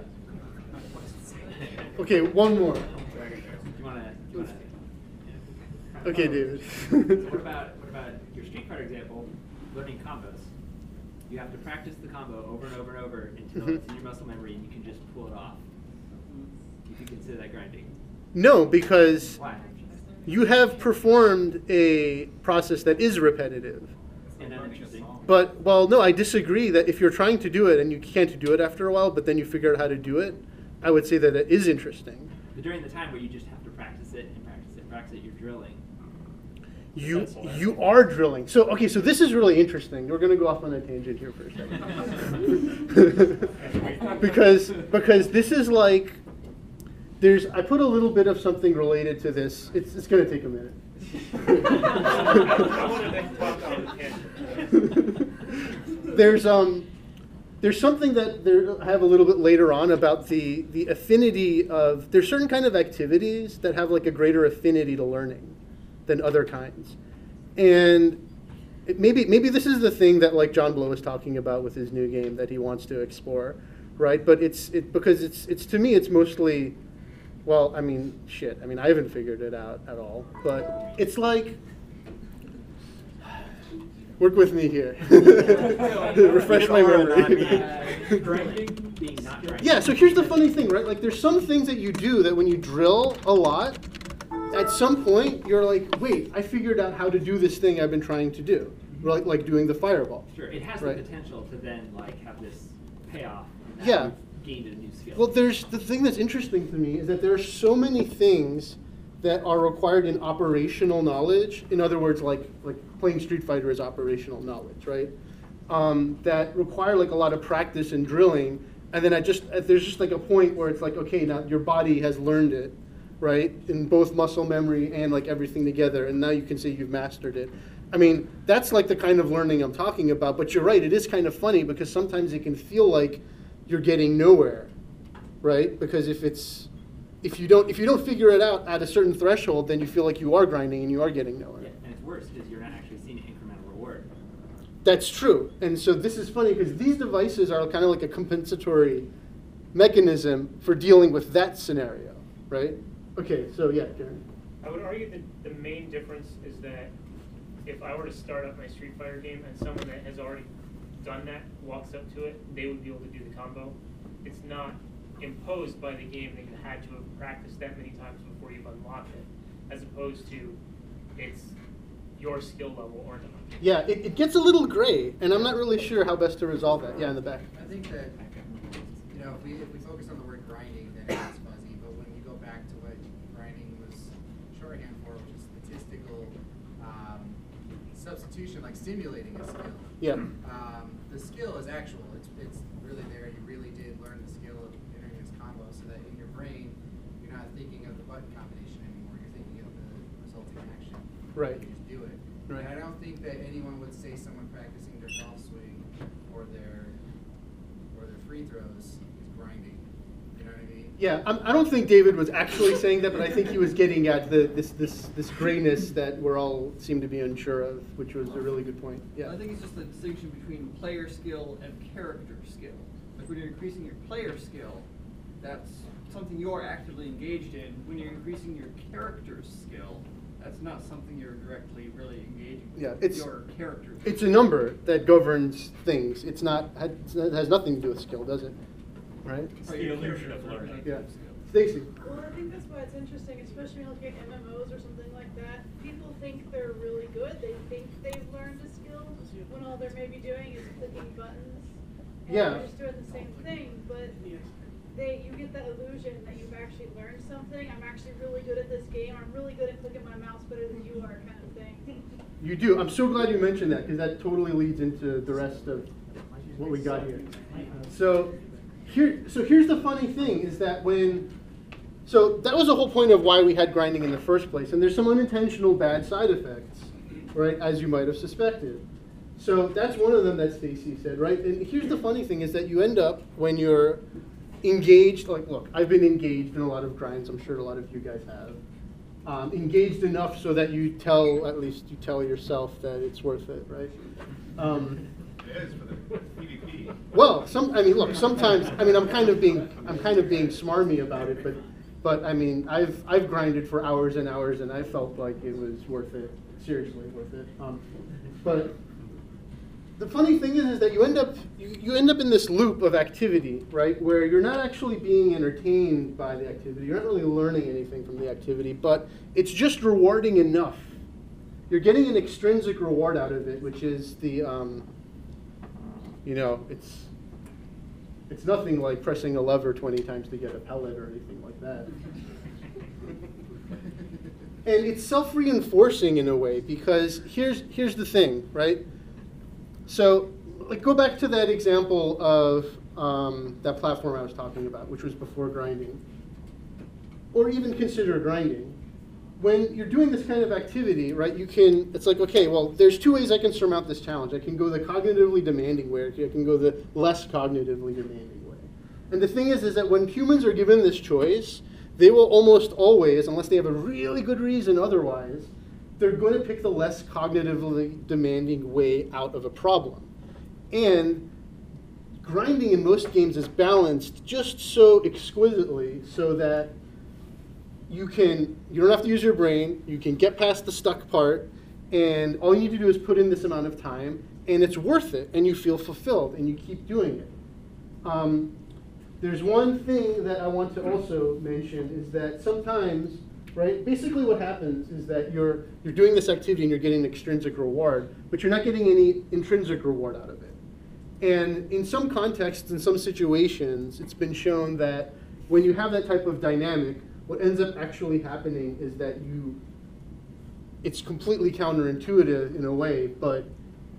Okay, one more. Do you want to? Okay, David. So what about what about your Street Fighter example? Learning combos. You have to practice the combo over and over and over until it's in your muscle memory and you can just pull it off. You can consider that grinding. No, because you have performed a process that is repetitive. But, well, no, I disagree that if you're trying to do it and you can't do it after a while, but then you figure out how to do it, I would say that it is interesting. But during the time where you just have to practice it and practice it and practice it, you're drilling. You, you are drilling. So, okay, so this is really interesting. We're going to go off on a tangent here for a second. because, because this is like... There's, I put a little bit of something related to this. It's, it's going to take a minute. there's, um, there's something that there, I have a little bit later on about the, the affinity of, there's certain kind of activities that have like a greater affinity to learning than other kinds. And it, maybe, maybe this is the thing that like John Blow is talking about with his new game that he wants to explore, right? But it's, it, because it's, it's, to me, it's mostly, well, I mean, shit. I mean, I haven't figured it out at all. But it's like, work with me here. Refresh my memory. Yeah, so here's the funny thing, right? Like, there's some things that you do that when you drill a lot, at some point, you're like, wait, I figured out how to do this thing I've been trying to do. Like, like doing the fireball. Sure, it has right? the potential to then, like, have this payoff. Yeah. Gained a new skill. Well, there's the thing that's interesting to me is that there are so many things that are required in operational knowledge. In other words, like like playing Street Fighter is operational knowledge, right? Um, that require like a lot of practice and drilling. And then I just there's just like a point where it's like, okay, now your body has learned it, right? In both muscle memory and like everything together, and now you can say you've mastered it. I mean, that's like the kind of learning I'm talking about. But you're right, it is kind of funny because sometimes it can feel like you're getting nowhere, right? Because if it's if you don't if you don't figure it out at a certain threshold, then you feel like you are grinding and you are getting nowhere. Yeah, and it's worse because you're not actually seeing an incremental reward. That's true. And so this is funny because these devices are kind of like a compensatory mechanism for dealing with that scenario, right? Okay, so yeah, Darren. I would argue that the main difference is that if I were to start up my Street Fighter game and someone that has already done that walks up to it, they would be able to do the combo. It's not imposed by the game that you had to have practiced that many times before you've unlocked it, as opposed to it's your skill level or not. Yeah, it, it gets a little gray, and I'm not really sure how best to resolve that. Yeah, in the back. I think that, you know, if we, if we focus on the word grinding, then it's fuzzy, but when you go back to what grinding was shorthand for, which is statistical um, substitution, like simulating a skill. Yeah. Um, the skill is actual. It's, it's really there. You really did learn the skill of entering this combo so that in your brain, you're not thinking of the button combination anymore. You're thinking of the resulting action. Right. You just do it. Right. And I don't think that anyone would say someone practicing their golf swing or their or their free throws is grinding. You know what I mean? Yeah. I'm, I don't think David was actually saying that, but I think he was getting at the this this this grayness that we're all seem to be unsure of, which was a really good point. Yeah. I think it's just the distinction between player skill and character skill. Like when you're increasing your player skill, that's something you're actively engaged in. When you're increasing your character's skill, that's not something you're directly really engaging with. Yeah, it's your character. It's a number that governs things. It's not. It has nothing to do with skill, does it? Right? It's the illusion of learning. Yeah. Stacey. Well, I think that's why it's interesting, especially when you look at M M Os or something like that. People think they're really good. They think they've learned a skill when all they're maybe doing is clicking buttons. And yeah. They're just doing the same thing, but they you get that illusion that you've actually learned something. I'm actually really good at this game. I'm really good at clicking my mouse better than you are, kind of thing. You do. I'm so glad you mentioned that, because that totally leads into the rest of what we got here. So. Here, so here's the funny thing, is that when, so that was the whole point of why we had grinding in the first place, and there's some unintentional bad side effects, right, as you might have suspected. So that's one of them that Stacy said, right? And here's the funny thing, is that you end up, when you're engaged, like, look, I've been engaged in a lot of grinds, I'm sure a lot of you guys have, um, engaged enough so that you tell, at least you tell yourself that it's worth it, right? Um, it is for the P V P. Well, some I mean, look. Sometimes I mean, I'm kind of being I'm kind of being smarmy about it, but but I mean, I've I've grinded for hours and hours, and I felt like it was worth it. Seriously, worth it. Um, but the funny thing is, is that you end up you, you end up in this loop of activity, right, where you're not actually being entertained by the activity. You're not really learning anything from the activity, but it's just rewarding enough. You're getting an extrinsic reward out of it, which is the um, You know, it's it's nothing like pressing a lever twenty times to get a pellet or anything like that. And it's self-reinforcing in a way, because here's here's the thing, right? So, like, go back to that example of um, that platform I was talking about, which was before grinding, or even consider grinding. When you're doing this kind of activity, right, you can, it's like, okay, well, there's two ways I can surmount this challenge. I can go the cognitively demanding way, or I can go the less cognitively demanding way. And the thing is, is that when humans are given this choice, they will almost always, unless they have a really good reason otherwise, they're going to pick the less cognitively demanding way out of a problem. And grinding in most games is balanced just so exquisitely so that You can, you don't have to use your brain, you can get past the stuck part, and all you need to do is put in this amount of time, and it's worth it, and you feel fulfilled, and you keep doing it. Um, there's one thing that I want to also mention, is that sometimes, right, basically what happens is that you're, you're doing this activity and you're getting an extrinsic reward, but you're not getting any intrinsic reward out of it. And in some contexts, in some situations, it's been shown that when you have that type of dynamic, what ends up actually happening is that you, it's completely counterintuitive in a way, but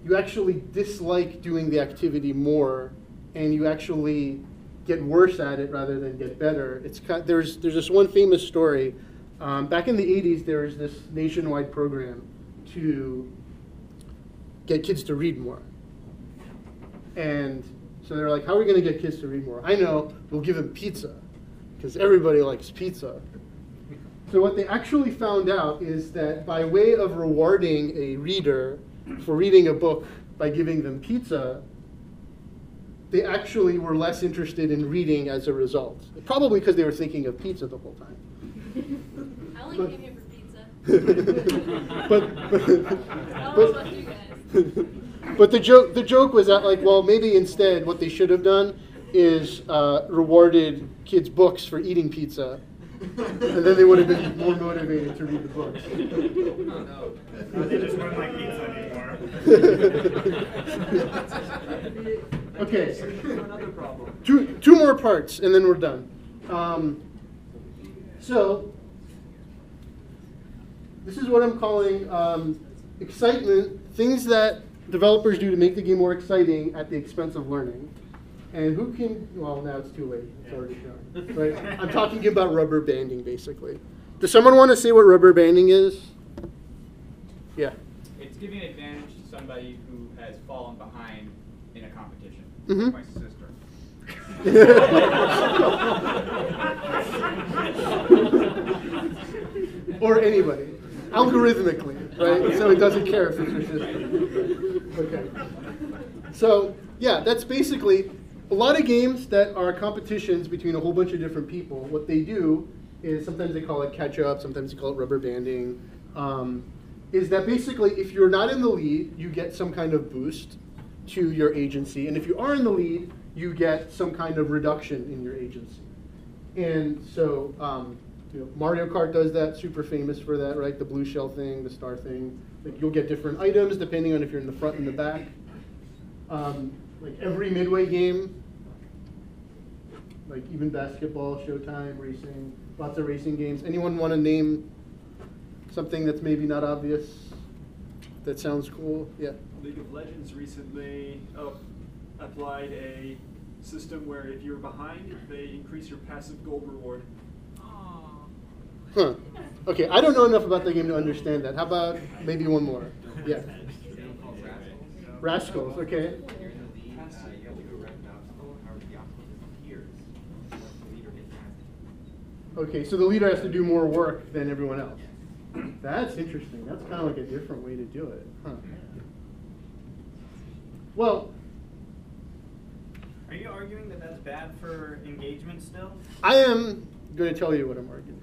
you actually dislike doing the activity more, and you actually get worse at it rather than get better. It's kind of, there's, there's this one famous story. Um, back in the eighties, there was this nationwide program to get kids to read more. And so they're like, how are we going to get kids to read more? I know, we'll give them pizza, because everybody likes pizza. So what they actually found out is that by way of rewarding a reader for reading a book by giving them pizza, they actually were less interested in reading as a result. Probably because they were thinking of pizza the whole time. I only came here for pizza. but, but, but, but the joke the joke was that, like, well, maybe instead what they should have done is uh, rewarded kids' books for eating pizza, and then they would have been more motivated to read the books. Oh, no. They just weren't like pizza anymore. Okay, two, two more parts, and then we're done. Um, so, this is what I'm calling um, excitement, things that developers do to make the game more exciting at the expense of learning. And who can, well, now it's too late. It's already done. Right? I'm talking about rubber banding, basically. Does someone want to say what rubber banding is? Yeah. It's giving an advantage to somebody who has fallen behind in a competition. Mm-hmm. My sister. Or anybody. Algorithmically, right? So it doesn't care if it's your sister. Okay. So, yeah, that's basically. A lot of games that are competitions between a whole bunch of different people, what they do is, sometimes they call it catch-up, sometimes they call it rubber banding, um, is that basically if you're not in the lead, you get some kind of boost to your agency. And if you are in the lead, you get some kind of reduction in your agency. And so um, you know, Mario Kart does that, super famous for that, right? The blue shell thing, the star thing. Like you'll get different items depending on if you're in the front and the back. Um, like every midway game, like even basketball, Showtime, racing, lots of racing games. Anyone want to name something that's maybe not obvious that sounds cool? Yeah. League of Legends recently oh, applied a system where if you're behind, they increase your passive gold reward. Huh. Okay, I don't know enough about the game to understand that. How about maybe one more? Yeah. Rascals, okay. Okay, so the leader has to do more work than everyone else. That's interesting. That's kind of like a different way to do it. Huh. Well, are you arguing that that's bad for engagement still? I am going to tell you what I'm arguing.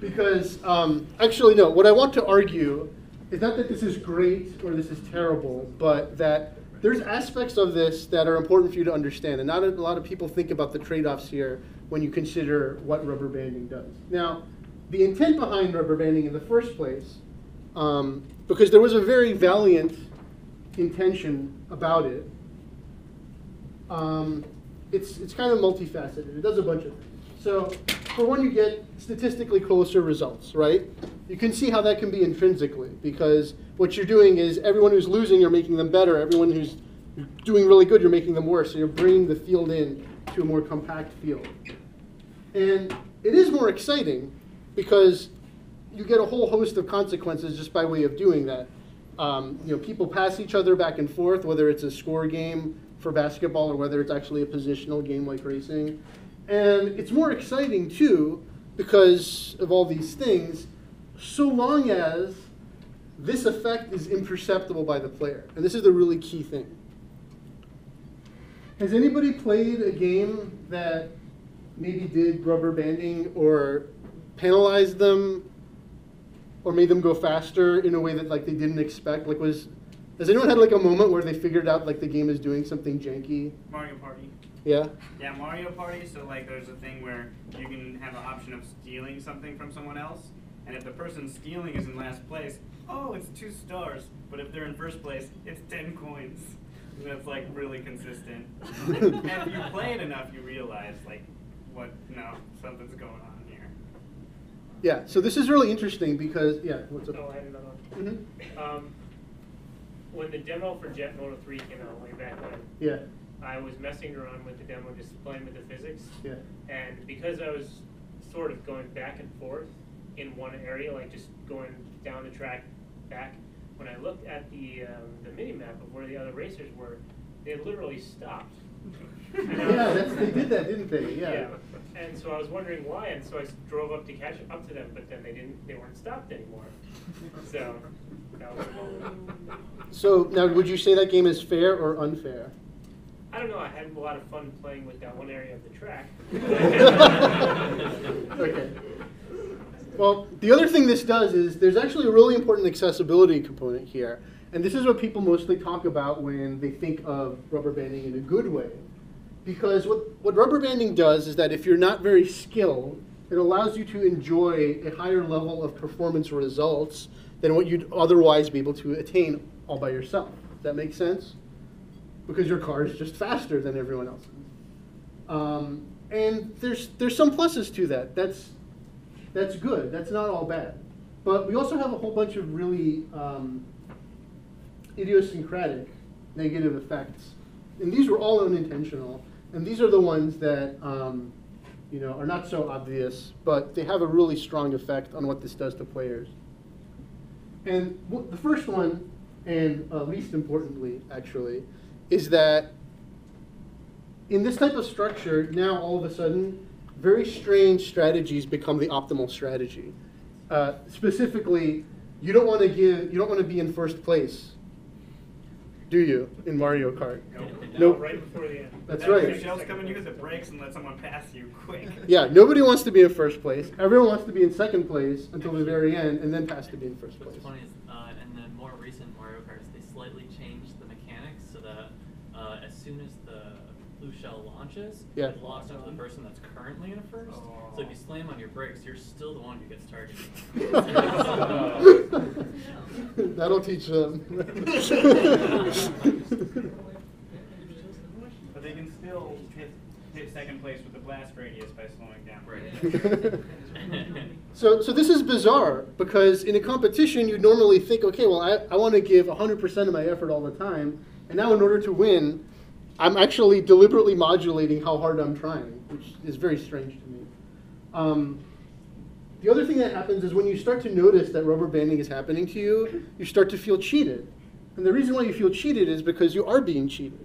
Because, um, actually, no, what I want to argue is not that this is great or this is terrible, but that there's aspects of this that are important for you to understand. And not a lot of people think about the trade-offs here when you consider what rubber banding does. Now, the intent behind rubber banding in the first place, um, because there was a very valiant intention about it, um, it's, it's kind of multifaceted. It does a bunch of things. So for one, you get statistically closer results, right? You can see how that can be intrinsically, because what you're doing is everyone who's losing, you're making them better. Everyone who's doing really good, you're making them worse. So you're bringing the field in to a more compact field. And it is more exciting because you get a whole host of consequences just by way of doing that. Um, you know, people pass each other back and forth, whether it's a score game for basketball or whether it's actually a positional game like racing. And it's more exciting, too, because of all these things, so long as this effect is imperceptible by the player. And this is the really key thing. Has anybody played a game that maybe did rubber banding or penalized them or made them go faster in a way that like they didn't expect? Like was has anyone had like a moment where they figured out like the game is doing something janky? Mario Party. Yeah? Yeah, Mario Party. So like there's a thing where you can have an option of stealing something from someone else. And if the person stealing is in last place, oh, it's two stars. But if they're in first place, it's ten coins. And that's like really consistent. And if you play it enough, you realize like, what, no, something's going on here. Yeah, so this is really interesting because, yeah, what's up? Oh, I had another one. Mm-hmm. um, when the demo for Jet Moto three came out way back when, yeah. I was messing around with the demo, just playing with the physics. Yeah. And because I was sort of going back and forth, in one area, like just going down the track back. When I looked at the um, the mini map of where the other racers were, they literally stopped. Yeah, that's, they did that, didn't they? Yeah. Yeah. And so I was wondering why, and so I drove up to catch up to them, but then they didn't. They weren't stopped anymore. So that was so now, would you say that game is fair or unfair? I don't know, I had a lot of fun playing with that one area of the track. Okay. Well, the other thing this does is there's actually a really important accessibility component here. And this is what people mostly talk about when they think of rubber banding in a good way. Because what, what rubber banding does is that if you're not very skilled, it allows you to enjoy a higher level of performance results than what you'd otherwise be able to attain all by yourself. Does that make sense? Because your car is just faster than everyone else's. Um, and there's, there's some pluses to that. That's... That's good. That's not all bad. But we also have a whole bunch of really um, idiosyncratic negative effects. And these were all unintentional. And these are the ones that um, you know, are not so obvious, but they have a really strong effect on what this does to players. And w the first one, and uh, least importantly, actually, is that in this type of structure, now all of a sudden, very strange strategies become the optimal strategy. Uh, specifically, you don't want to give, you don't want to be in first place, do you? In Mario Kart? Nope. No, nope. Right before the end. That's that right. If shells come and you hit the brakes and let someone pass you, quick. Yeah, nobody wants to be in first place. Everyone wants to be in second place until the very end, and then pass to be in first place. What's funny is, uh, in the more recent Mario Karts, they slightly changed the mechanics so that uh, as soon as the blue shell launches, yeah. It locks onto the person that's currently in a first. Oh. So if you slam on your brakes, you're still the one who gets targeted. That'll teach them. But they can still hit, hit second place with the blast radius by slowing down. Right. so, so this is bizarre, because in a competition, you normally think, okay, well, I, I want to give one hundred percent of my effort all the time. And now in order to win, I'm actually deliberately modulating how hard I'm trying, which is very strange to me. Um, the other thing that happens is when you start to notice that rubber banding is happening to you, you start to feel cheated. And the reason why you feel cheated is because you are being cheated.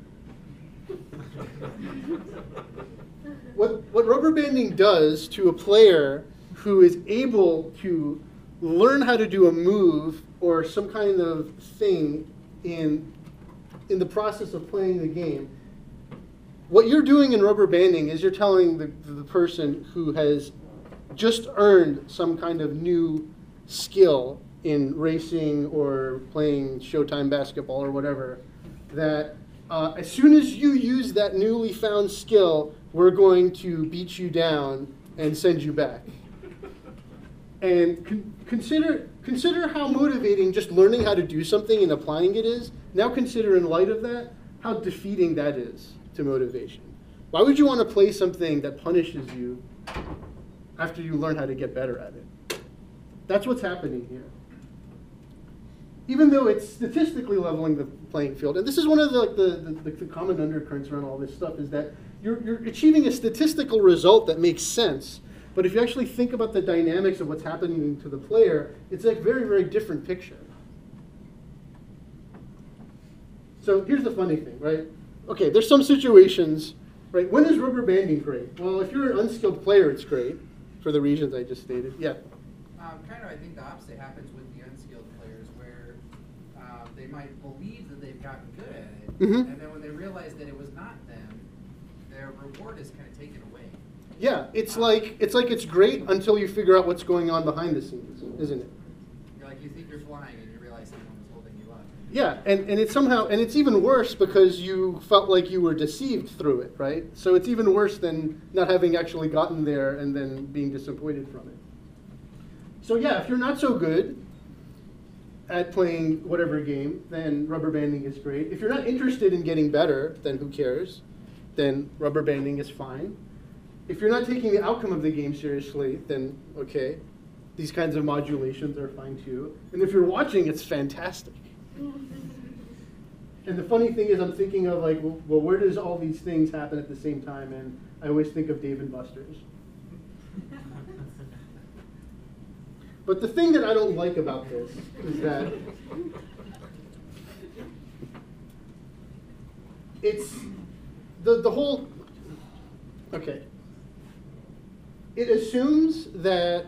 What, what rubber banding does to a player who is able to learn how to do a move or some kind of thing in in the process of playing the game, what you're doing in rubber banding is you're telling the, the person who has just earned some kind of new skill in racing or playing Showtime basketball or whatever, that uh, as soon as you use that newly found skill, we're going to beat you down and send you back. And con consider, consider how motivating just learning how to do something and applying it is. Now consider, in light of that, how defeating that is to motivation. Why would you want to play something that punishes you after you learn how to get better at it? That's what's happening here. Even though it's statistically leveling the playing field, and this is one of the, like, the, the, the common undercurrents around all this stuff, is that you're, you're achieving a statistical result that makes sense. But if you actually think about the dynamics of what's happening to the player, it's a very, very different picture. So here's the funny thing, right? Okay, there's some situations, right? When is rubber banding great? Well, if you're an unskilled player, it's great for the reasons I just stated. Yeah? Um, kind of, I think the opposite happens with the unskilled players, where uh, they might believe that they've gotten good at it, mm-hmm. and then when they realize that it was not them, their reward is kind of taken away. Yeah, it's like it's like it's great until you figure out what's going on behind the scenes, isn't it? You're like, you think you're flying and you realize someone was holding you up. Yeah, and, and it's somehow and it's even worse because you felt like you were deceived through it, right? So it's even worse than not having actually gotten there and then being disappointed from it. So yeah, if you're not so good at playing whatever game, then rubber banding is great. If you're not interested in getting better, then who cares? Then rubber banding is fine. If you're not taking the outcome of the game seriously, then okay, these kinds of modulations are fine too. And if you're watching, it's fantastic. And the funny thing is I'm thinking of like, well, where does all these things happen at the same time? And I always think of Dave and Buster's. But the thing that I don't like about this is that it's the, the whole, okay. It assumes that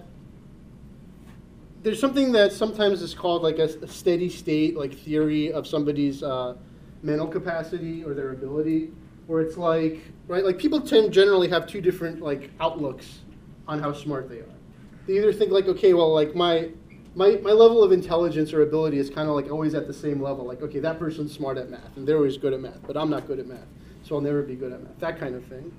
there's something that sometimes is called like a, a steady state, like theory of somebody's uh, mental capacity or their ability, where it's like, right, like people tend generally have two different like outlooks on how smart they are. They either think like, okay, well, like my my my level of intelligence or ability is kind of like always at the same level. Like, okay, that person's smart at math and they're always good at math, but I'm not good at math, so I'll never be good at math. That kind of thing.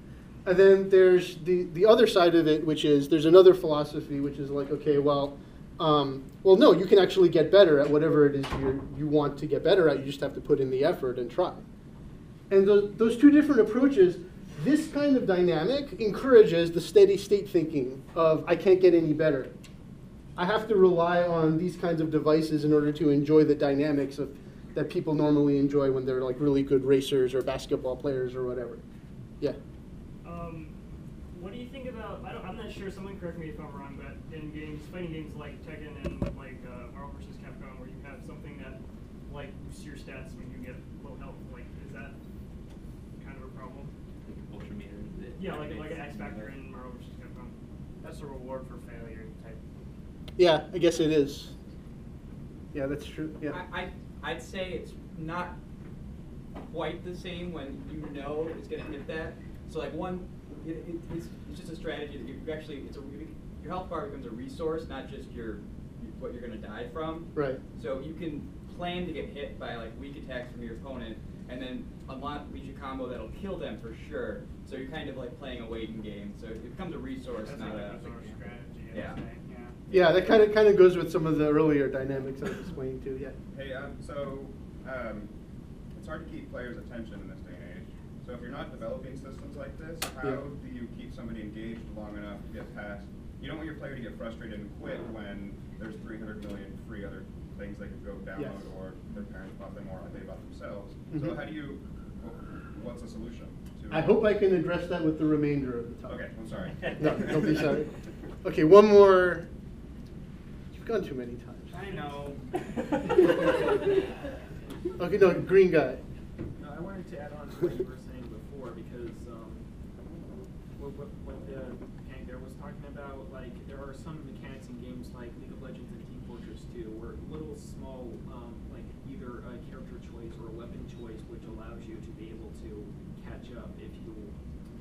And then there's the, the other side of it, which is there's another philosophy, which is like, okay, well, um, well, no, you can actually get better at whatever it is you're, you want to get better at. You just have to put in the effort and try. And those, those two different approaches, this kind of dynamic encourages the steady state thinking of I can't get any better. I have to rely on these kinds of devices in order to enjoy the dynamics of, that people normally enjoy when they're like really good racers or basketball players or whatever. Yeah. Um, what do you think about, I don't, I'm not sure, someone correct me if I'm wrong, but in games, fighting games like Tekken and like uh, Marvel versus. Capcom, where you have something that like boosts your stats when you get low health, like is that kind of a problem? Like an ultra meter? Yeah, like, like an X Factor in Marvel versus. Capcom. That's a reward for failure type. Yeah, I guess it is. Yeah, that's true. Yeah. I, I, I'd say it's not quite the same when you know it's going to hit that. So like one, it, it, it's, it's just a strategy that you actually, it's a, your health bar becomes a resource, not just your what you're going to die from. Right. So you can plan to get hit by like weak attacks from your opponent, and then unleash a combo that'll kill them for sure. So you're kind of like playing a waiting game. So it becomes a resource, that's not a, a resource strategy. Yeah. yeah. Yeah, that kind of kind of goes with some of the earlier dynamics I was explaining too. Yeah. Hey, um, so um, it's hard to keep players' attention in this day and age. So if you're not developing systems like this, how yeah. do you keep somebody engaged long enough to get past? You don't want your player to get frustrated and quit when there's three hundred million free other things they could go download, yes. or their parents bought them, or they bought themselves. Mm-hmm. So how do you? What's the solution? To I hope I can address that with the remainder of the talk. Okay, I'm sorry. No, don't be sorry. Okay, one more. You've gone too many times. I know. Okay, no, green guy. No, I wanted to add on to what you were saying before because um, what, what, what the gang there was talking about, like there are some mechanics in games like League of Legends and Team Fortress two, where little small, um, like either a character choice or a weapon choice, which allows you to be able to catch up if you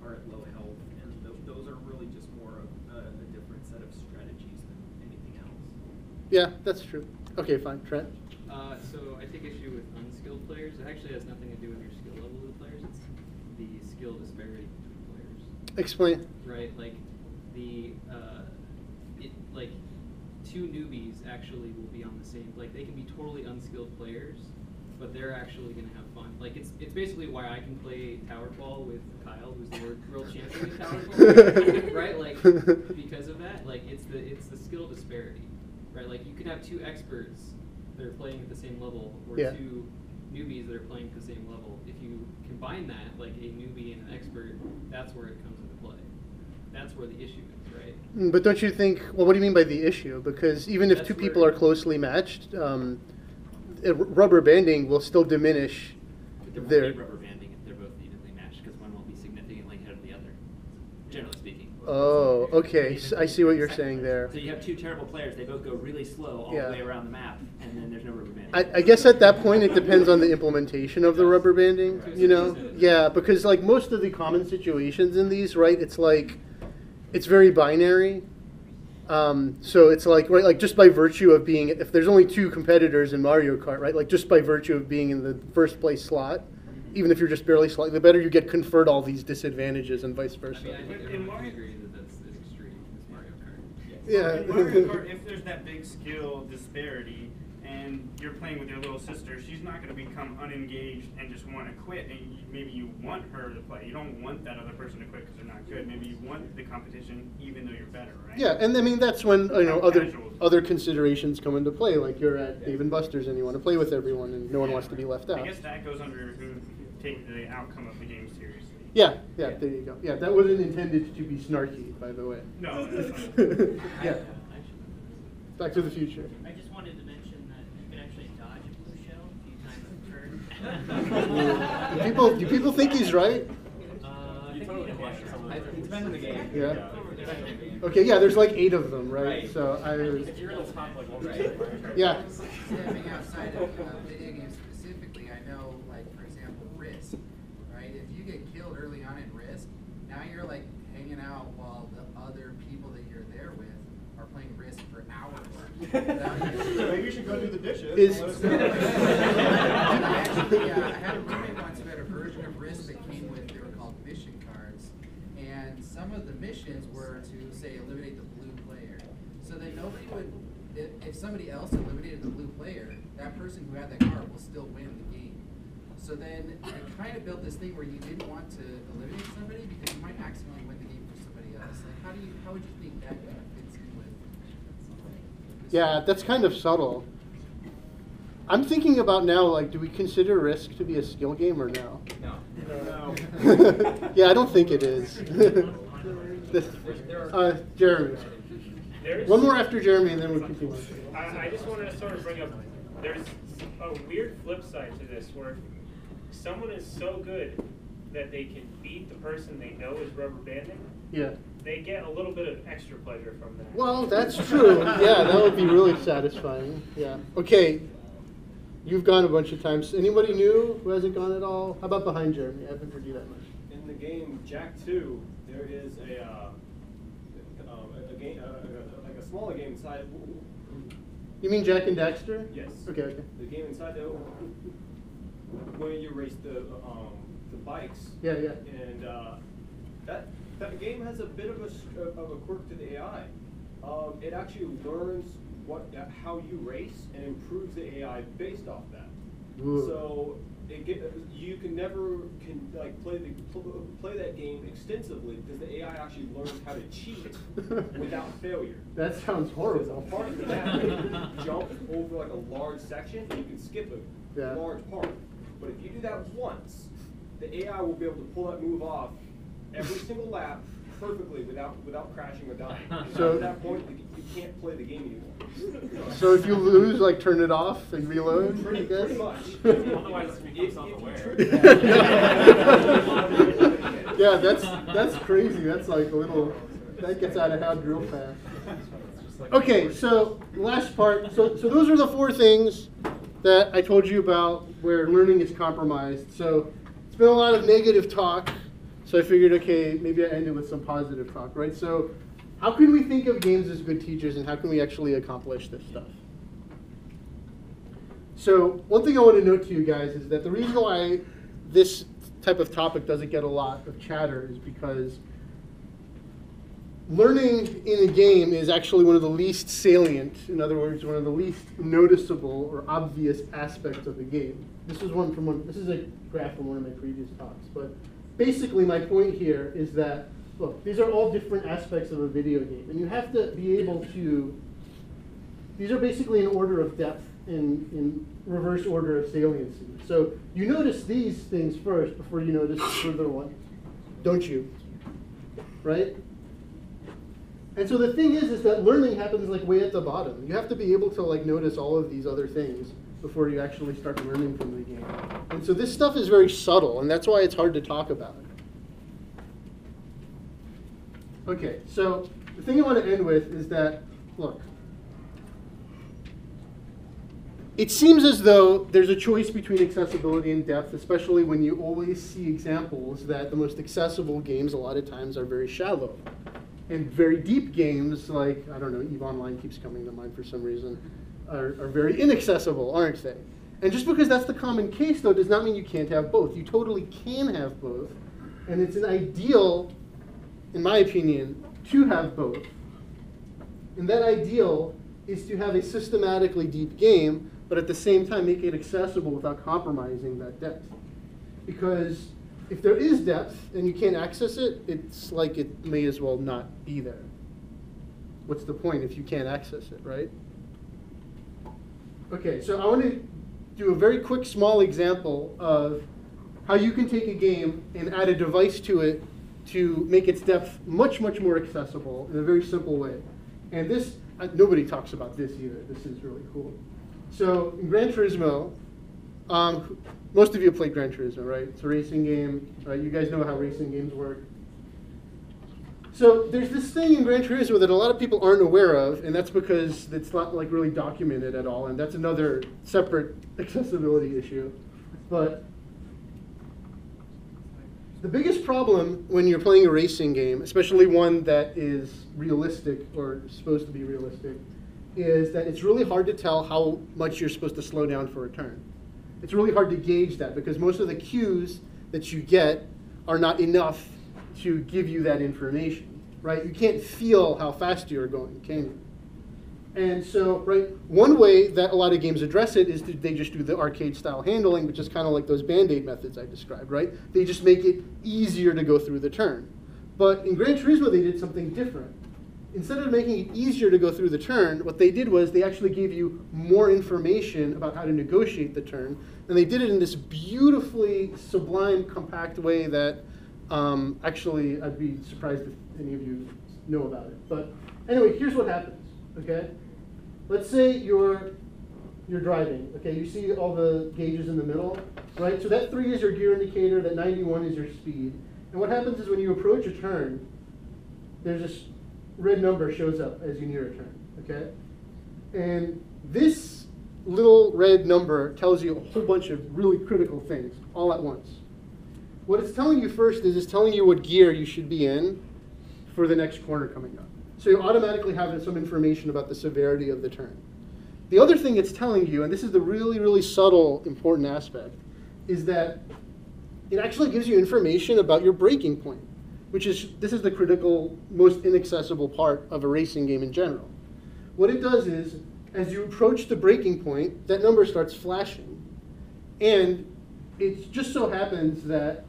are at low health, and th those are really just more of a, a different set of strategies than anything else. Yeah, that's true. Okay, fine, Trent. Uh, so I take issue with unskilled players. It actually has nothing to do with your skill level of the players. It's the skill disparity between players. Explain. Right, like the uh, it like two newbies actually will be on the same. Like they can be totally unskilled players, but they're actually going to have fun. Like it's it's basically why I can play Towerfall with Kyle, who's the world, world champion of Towerfall, right? Like because of that, like it's the it's the skill disparity, right? Like you could have two experts that are playing at the same level, or yeah. two newbies that are playing at the same level. If you combine that, like a newbie and an expert, that's where it comes into play. That's where the issue is, right? But don't you think, well, what do you mean by the issue? Because even if that's two people are closely matched, um, rubber banding will still diminish but there their... There won't be rubber banding if they're both evenly matched, because one will be significantly ahead of the other, generally speaking. Oh, okay. So I see what you're saying there. So you have two terrible players. They both go really slow all yeah. the way around the map, and then there's no rubber banding. I, I guess at that point it depends on the implementation of the rubber banding, right. you know? Yeah, because like most of the common situations in these, right, it's like, it's very binary. Um, so it's like, right, like just by virtue of being, if there's only two competitors in Mario Kart, right, like just by virtue of being in the first place slot, even if you're just barely slightly better, you get conferred all these disadvantages and vice versa. I mean, I think everyone agrees that that's extreme, it's Mario Kart. Yes. Yeah. Well, in Mario Kart, if there's that big skill disparity and you're playing with your little sister, she's not going to become unengaged and just want to quit. And you, maybe you want her to play. You don't want that other person to quit because they're not good. Maybe you want the competition even though you're better, right? Yeah, and I mean, that's when, you know, other, other considerations come into play. Like you're at yeah. Dave and Buster's and you want to play with everyone and no one yeah, wants right. to be left out. I guess that goes under your hoop. Take the outcome of the game seriously. Yeah, yeah, yeah, there you go. Yeah, that wasn't intended to be snarky, by the way. No. Yeah. Back to the Future. I just wanted to mention that you can actually dodge a blue shell a few times per turn. do, people, do people think he's right? Uh, I think totally it depends on the game. Yeah. yeah. Okay, yeah, there's like eight of them, right? right. So I was... If you're in the top, like, one right. Yeah. Stepping outside of uh, video games specifically, I know, like, for example, Risk, right? If you get killed early on in Risk, now you're, like, hanging out while the other people that you're there with are playing Risk for hours. Maybe you should go do the dishes. Is Actually, uh, I had a roommate once who had a version of Risk that came with, they were called mission cards. And some of the missions were to, say, eliminate the blue player. So that nobody would, if, if somebody else eliminated the blue player, that person who had that card will still win the game. So then I kind of built this thing where you didn't want to eliminate somebody because you might accidentally win the game for somebody else. Like, how do you, how would you think that kind of fits in with something? Yeah, that's kind of subtle. I'm thinking about now, like, do we consider Risk to be a skill game or no? No. No. no. Yeah, I don't think it is. uh, Jeremy. There's One more after Jeremy, and then we'll continue. I, I just want to sort of bring up, there's a weird flip side to this, where someone is so good that they can beat the person they know is rubber banding. Yeah. They get a little bit of extra pleasure from that. Well, that's true. Yeah, that would be really satisfying. Yeah. Okay. You've gone a bunch of times. Anybody new who hasn't gone at all? How about behind Jeremy? I haven't heard you that much. In the game Jack two, there is a uh, um, a game uh, like a smaller game inside. You mean Jack and Daxter? Yes. Okay. Okay. The game inside though, when you race the um, the bikes. Yeah, yeah. And uh, that that game has a bit of a of a quirk to the A I. Um, it actually learns what how you race and improves the A I based off that. Ooh. So it get, you can never can like play the play that game extensively because the A I actually learns how to cheat without failure. That sounds horrible. Apart from that, you jump over like a large section and you can skip a yeah. large part. But if you do that once, the A I will be able to pull that move off every single lap perfectly without without crashing or dying. So at that point, you can't play the game anymore. So if you lose, like turn it off and reload. Pretty, I guess? Pretty much. Otherwise, it becomes self-aware. Yeah, that's that's crazy. That's like a little. That gets out of hand real fast. Okay, so last part. So so those are the four things that I told you about where learning is compromised. So it's been a lot of negative talk. So I figured, okay, maybe I end it with some positive talk, right? So how can we think of games as good teachers and how can we actually accomplish this stuff? So one thing I want to note to you guys is that the reason why this type of topic doesn't get a lot of chatter is because learning in a game is actually one of the least salient, in other words, one of the least noticeable or obvious aspects of the game. This is one from one, this is a graph from one of my previous talks, but basically, my point here is that, look, these are all different aspects of a video game. And you have to be able to, these are basically in order of depth, in, in reverse order of saliency. So you notice these things first before you notice the further one, don't you? Right? And so the thing is, is that learning happens like way at the bottom. You have to be able to like notice all of these other things before you actually start learning from the game. And so this stuff is very subtle, and that's why it's hard to talk about. Okay, so the thing I want to end with is that, look, it seems as though there's a choice between accessibility and depth, especially when you always see examples that the most accessible games a lot of times are very shallow. And very deep games, like, I don't know, EVE Online keeps coming to mind for some reason, are, are very inaccessible, aren't they? And just because that's the common case, though, does not mean you can't have both. You totally can have both. And it's an ideal, in my opinion, to have both. And that ideal is to have a systematically deep game, but at the same time make it accessible without compromising that depth. Because if there is depth and you can't access it, it's like it may as well not be there. What's the point if you can't access it, right? Okay, so I want to do a very quick, small example of how you can take a game and add a device to it to make its depth much, much more accessible in a very simple way. And this, uh, nobody talks about this either. This is really cool. So in Gran Turismo, um, most of you played Gran Turismo, right? It's a racing game. Right? You guys know how racing games work. So there's this thing in Gran Turismo that a lot of people aren't aware of, and that's because it's not like really documented at all, and that's another separate accessibility issue. But the biggest problem when you're playing a racing game, especially one that is realistic or supposed to be realistic, is that it's really hard to tell how much you're supposed to slow down for a turn. It's really hard to gauge that because most of the cues that you get are not enough to give you that information, right? You can't feel how fast you're going, can you? And so, right, one way that a lot of games address it is to, they just do the arcade style handling, which is kind of like those Band-Aid methods I described, right? They just make it easier to go through the turn. But in Gran Turismo, they did something different. Instead of making it easier to go through the turn, what they did was they actually gave you more information about how to negotiate the turn, and they did it in this beautifully sublime, compact way that um, actually I'd be surprised if any of you know about it. But anyway, here's what happens, okay? Let's say you're, you're driving, okay? You see all the gauges in the middle, right? So that three is your gear indicator, that ninety-one is your speed. And what happens is when you approach a turn, there's this red number shows up as you near a turn, okay? And this little red number tells you a whole bunch of really critical things all at once. What it's telling you first is it's telling you what gear you should be in for the next corner coming up. So you automatically have some information about the severity of the turn. The other thing it's telling you, and this is the really, really subtle, important aspect, is that it actually gives you information about your breaking point, which is, this is the critical, most inaccessible part of a racing game in general. What it does is, as you approach the breaking point, that number starts flashing. And it just so happens that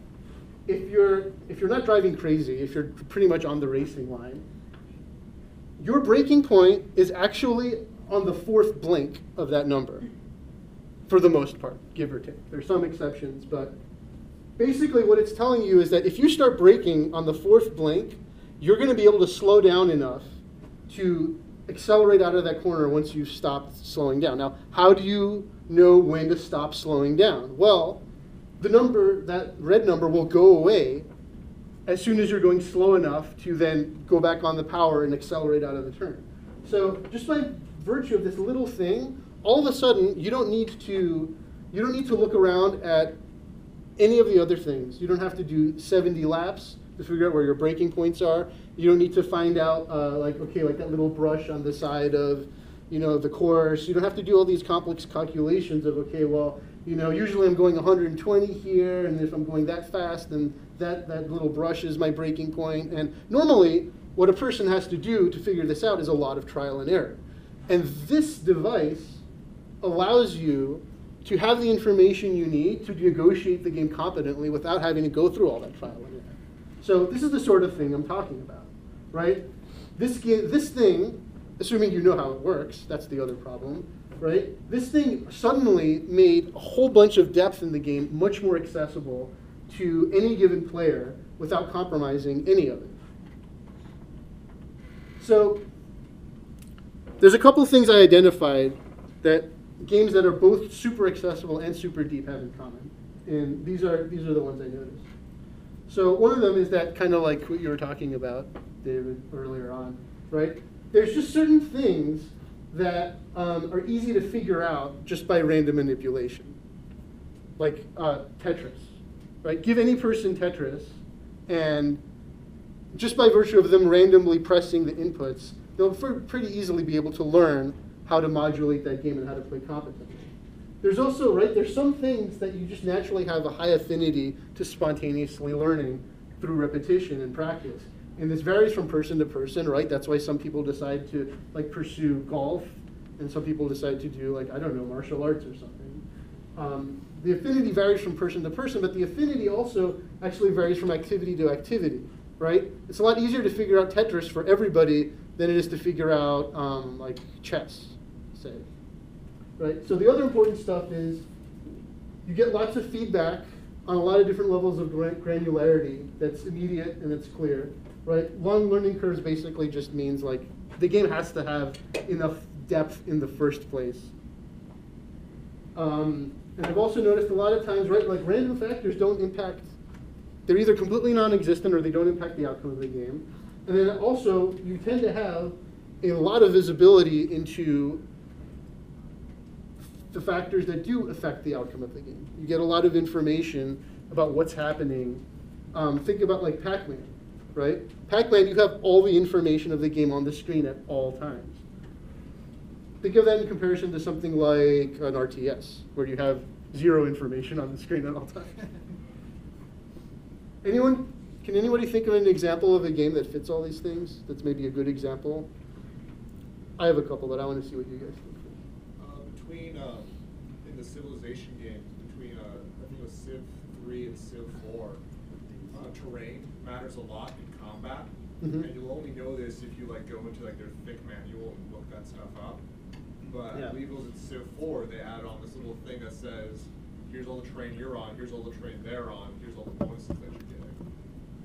if you're, if you're not driving crazy, if you're pretty much on the racing line, your breaking point is actually on the fourth blink of that number, for the most part, give or take. There's some exceptions, but basically what it's telling you is that if you start braking on the fourth blink, you're going to be able to slow down enough to accelerate out of that corner once you've stopped slowing down. Now, how do you know when to stop slowing down? Well, the number, that red number, will go away as soon as you're going slow enough to then go back on the power and accelerate out of the turn. So just by virtue of this little thing, all of a sudden you don't need to, you don't need to look around at any of the other things. You don't have to do seventy laps to figure out where your breaking points are. You don't need to find out uh, like, okay, like that little brush on the side of, you know, the course. You don't have to do all these complex calculations of, okay, well, you know, usually I'm going one hundred twenty here, and if I'm going that fast, then that, that little brush is my breaking point. And normally, what a person has to do to figure this out is a lot of trial and error. And this device allows you to have the information you need to negotiate the game competently without having to go through all that trial and error. So this is the sort of thing I'm talking about, right? This, this thing, assuming you know how it works, that's the other problem, right? This thing suddenly made a whole bunch of depth in the game much more accessible to any given player without compromising any of it. So there's a couple of things I identified that games that are both super accessible and super deep have in common. And these are, these are the ones I noticed. So one of them is that kind of like what you were talking about, David, earlier on, right? There's just certain things that um, are easy to figure out just by random manipulation, like uh, Tetris, right? Give any person Tetris, and just by virtue of them randomly pressing the inputs, they'll pretty easily be able to learn how to modulate that game and how to play competently. There's also, right, there's some things that you just naturally have a high affinity to spontaneously learning through repetition and practice. And this varies from person to person, right? That's why some people decide to like pursue golf, and some people decide to do, like, I don't know, martial arts or something. Um, the affinity varies from person to person, but the affinity also actually varies from activity to activity, right? It's a lot easier to figure out Tetris for everybody than it is to figure out um, like chess, say. Right? So the other important stuff is you get lots of feedback on a lot of different levels of granularity that's immediate and it's clear. Right? Long learning curves basically just means like the game has to have enough depth in the first place. Um, and I've also noticed a lot of times, right, like random factors don't impact, they're either completely non-existent or they don't impact the outcome of the game. And then also you tend to have a lot of visibility into the factors that do affect the outcome of the game. You get a lot of information about what's happening. Um, think about like Pac-Man, right? Pac-Man, you have all the information of the game on the screen at all times. Think of that in comparison to something like an R T S, where you have zero information on the screen at all times. Anyone, can anybody think of an example of a game that fits all these things? That's maybe a good example? I have a couple, but I want to see what you guys think. Between, um, in the Civilization games, between, uh, I think it was Civ three and Civ four, uh, terrain matters a lot in combat, mm-hmm. and you'll only know this if you like go into like their thick manual and look that stuff up. But yeah. I believe it was in Civ four, they added on this little thing that says, here's all the terrain you're on, here's all the terrain they're on, here's all the bonuses that you're getting.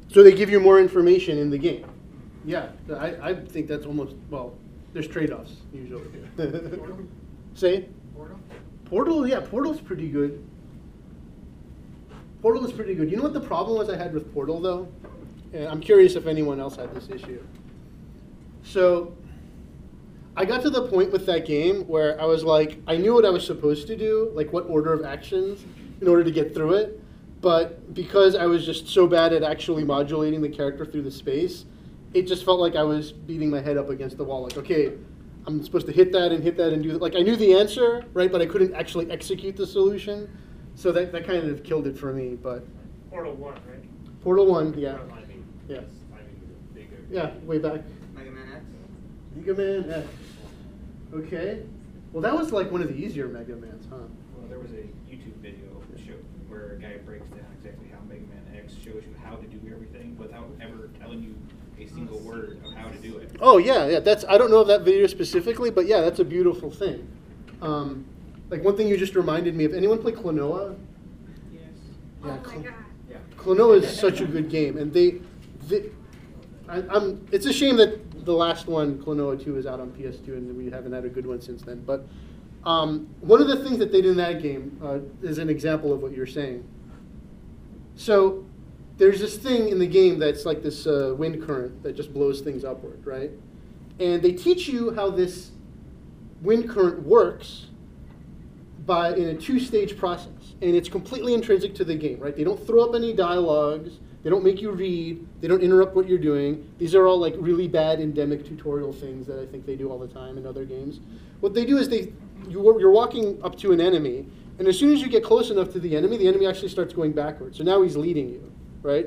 So they give you more information in the game. Mm-hmm. Yeah, I, I think that's almost, well, there's trade-offs, usually. Say? Portal? Portal, yeah, Portal's pretty good. Portal is pretty good. You know what the problem was I had with Portal, though? And I'm curious if anyone else had this issue. So I got to the point with that game where I was like, I knew what I was supposed to do, like what order of actions in order to get through it. But because I was just so bad at actually modulating the character through the space, it just felt like I was beating my head up against the wall. Like, okay, I'm supposed to hit that and hit that and do that. Like, I knew the answer, right, but I couldn't actually execute the solution. so that, that kind of killed it for me, but. Portal one, right? Portal one, yeah. Portal I mean, yes. I mean, bigger. Yeah, way back. Mega Man X? Mega Man X. Okay. Well, that was like one of the easier Mega Mans, huh? Well, there was a YouTube video show where a guy breaks down exactly how Mega Man X shows you how to do everything without ever telling you a single word of how to do it. Oh, yeah, yeah. That's, I don't know that video specifically, but yeah, that's a beautiful thing. Um, like one thing you just reminded me of, anyone play Klonoa? Yes. Yeah, oh, Cl my God. Yeah. Klonoa is such a good game, and they, they I, I'm, it's a shame that the last one, Klonoa two, is out on P S two, and we haven't had a good one since then, but um, one of the things that they did in that game uh, is an example of what you're saying. So there's this thing in the game that's like this uh, wind current that just blows things upward, right? And they teach you how this wind current works by in a two-stage process, and it's completely intrinsic to the game, right? They don't throw up any dialogues, they don't make you read, they don't interrupt what you're doing. These are all like really bad endemic tutorial things that I think they do all the time in other games. What they do is they, you, you're walking up to an enemy, and as soon as you get close enough to the enemy, the enemy actually starts going backwards. So now he's leading you, right?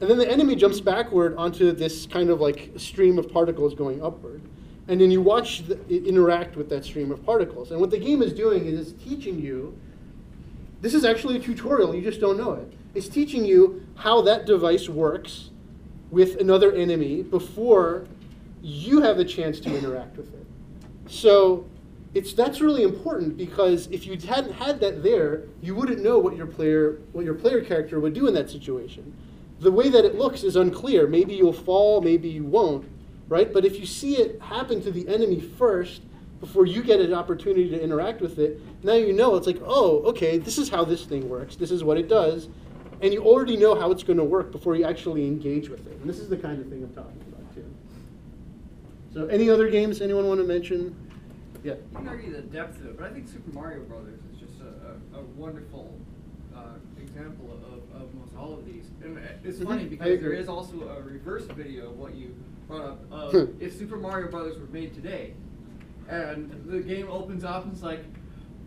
And then the enemy jumps backward onto this kind of like stream of particles going upward. And then you watch the, it interact with that stream of particles. And what the game is doing is it's teaching you, this is actually a tutorial, you just don't know it. It's teaching you how that device works with another enemy before you have a chance to interact with it. So it's, that's really important, because if you hadn't had that there, you wouldn't know what your player, what your player character would do in that situation. The way that it looks is unclear. Maybe you'll fall, maybe you won't, right? But if you see it happen to the enemy first, before you get an opportunity to interact with it, now you know, it's like, oh, okay, this is how this thing works, this is what it does, and you already know how it's gonna work before you actually engage with it. And this is the kind of thing I'm talking about, too. So any other games anyone wanna mention? Yeah. You can argue the depth of it, but I think Super Mario Brothers is just a, a, a wonderful uh, example of, of most all of these. And it's funny because there is also a reverse video of what you brought up of if Super Mario Brothers were made today, and the game opens up and it's like,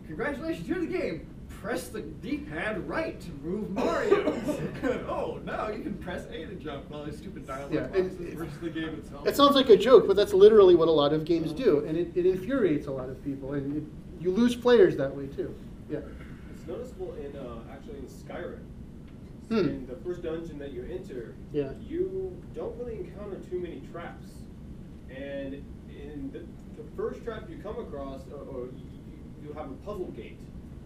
congratulations, you're the game. Press the D-pad right to move Mario. Oh, now you can press A to jump. All these stupid dialogue yeah, boxes it, versus the game itself. It sounds like a joke, but that's literally what a lot of games do, and it, it infuriates a lot of people, and it, you lose players that way too. Yeah. It's noticeable in uh, actually in Skyrim. Hmm. In the first dungeon that you enter, yeah. you don't really encounter too many traps, and in the, the first trap you come across, or, or you, you have a puzzle gate.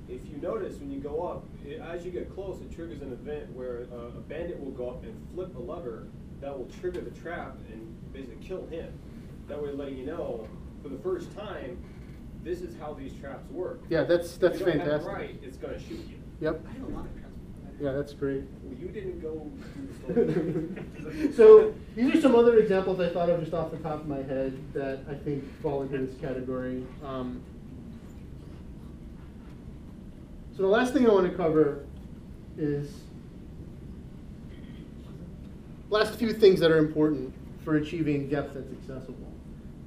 If you notice, when you go up, it, as you get close, it triggers an event where uh, a bandit will go up and flip a lever that will trigger the trap and basically kill him. That way letting you know, for the first time, this is how these traps work. Yeah, that's that's if you don't fantastic. Have it right, it's going to shoot you. Yep. I had a lot of traps. Yeah, that's great. Well, you didn't go through the So these are some other examples I thought of just off the top of my head that I think fall into this category. Um, So the last thing I want to cover is last few things that are important for achieving depth that's accessible.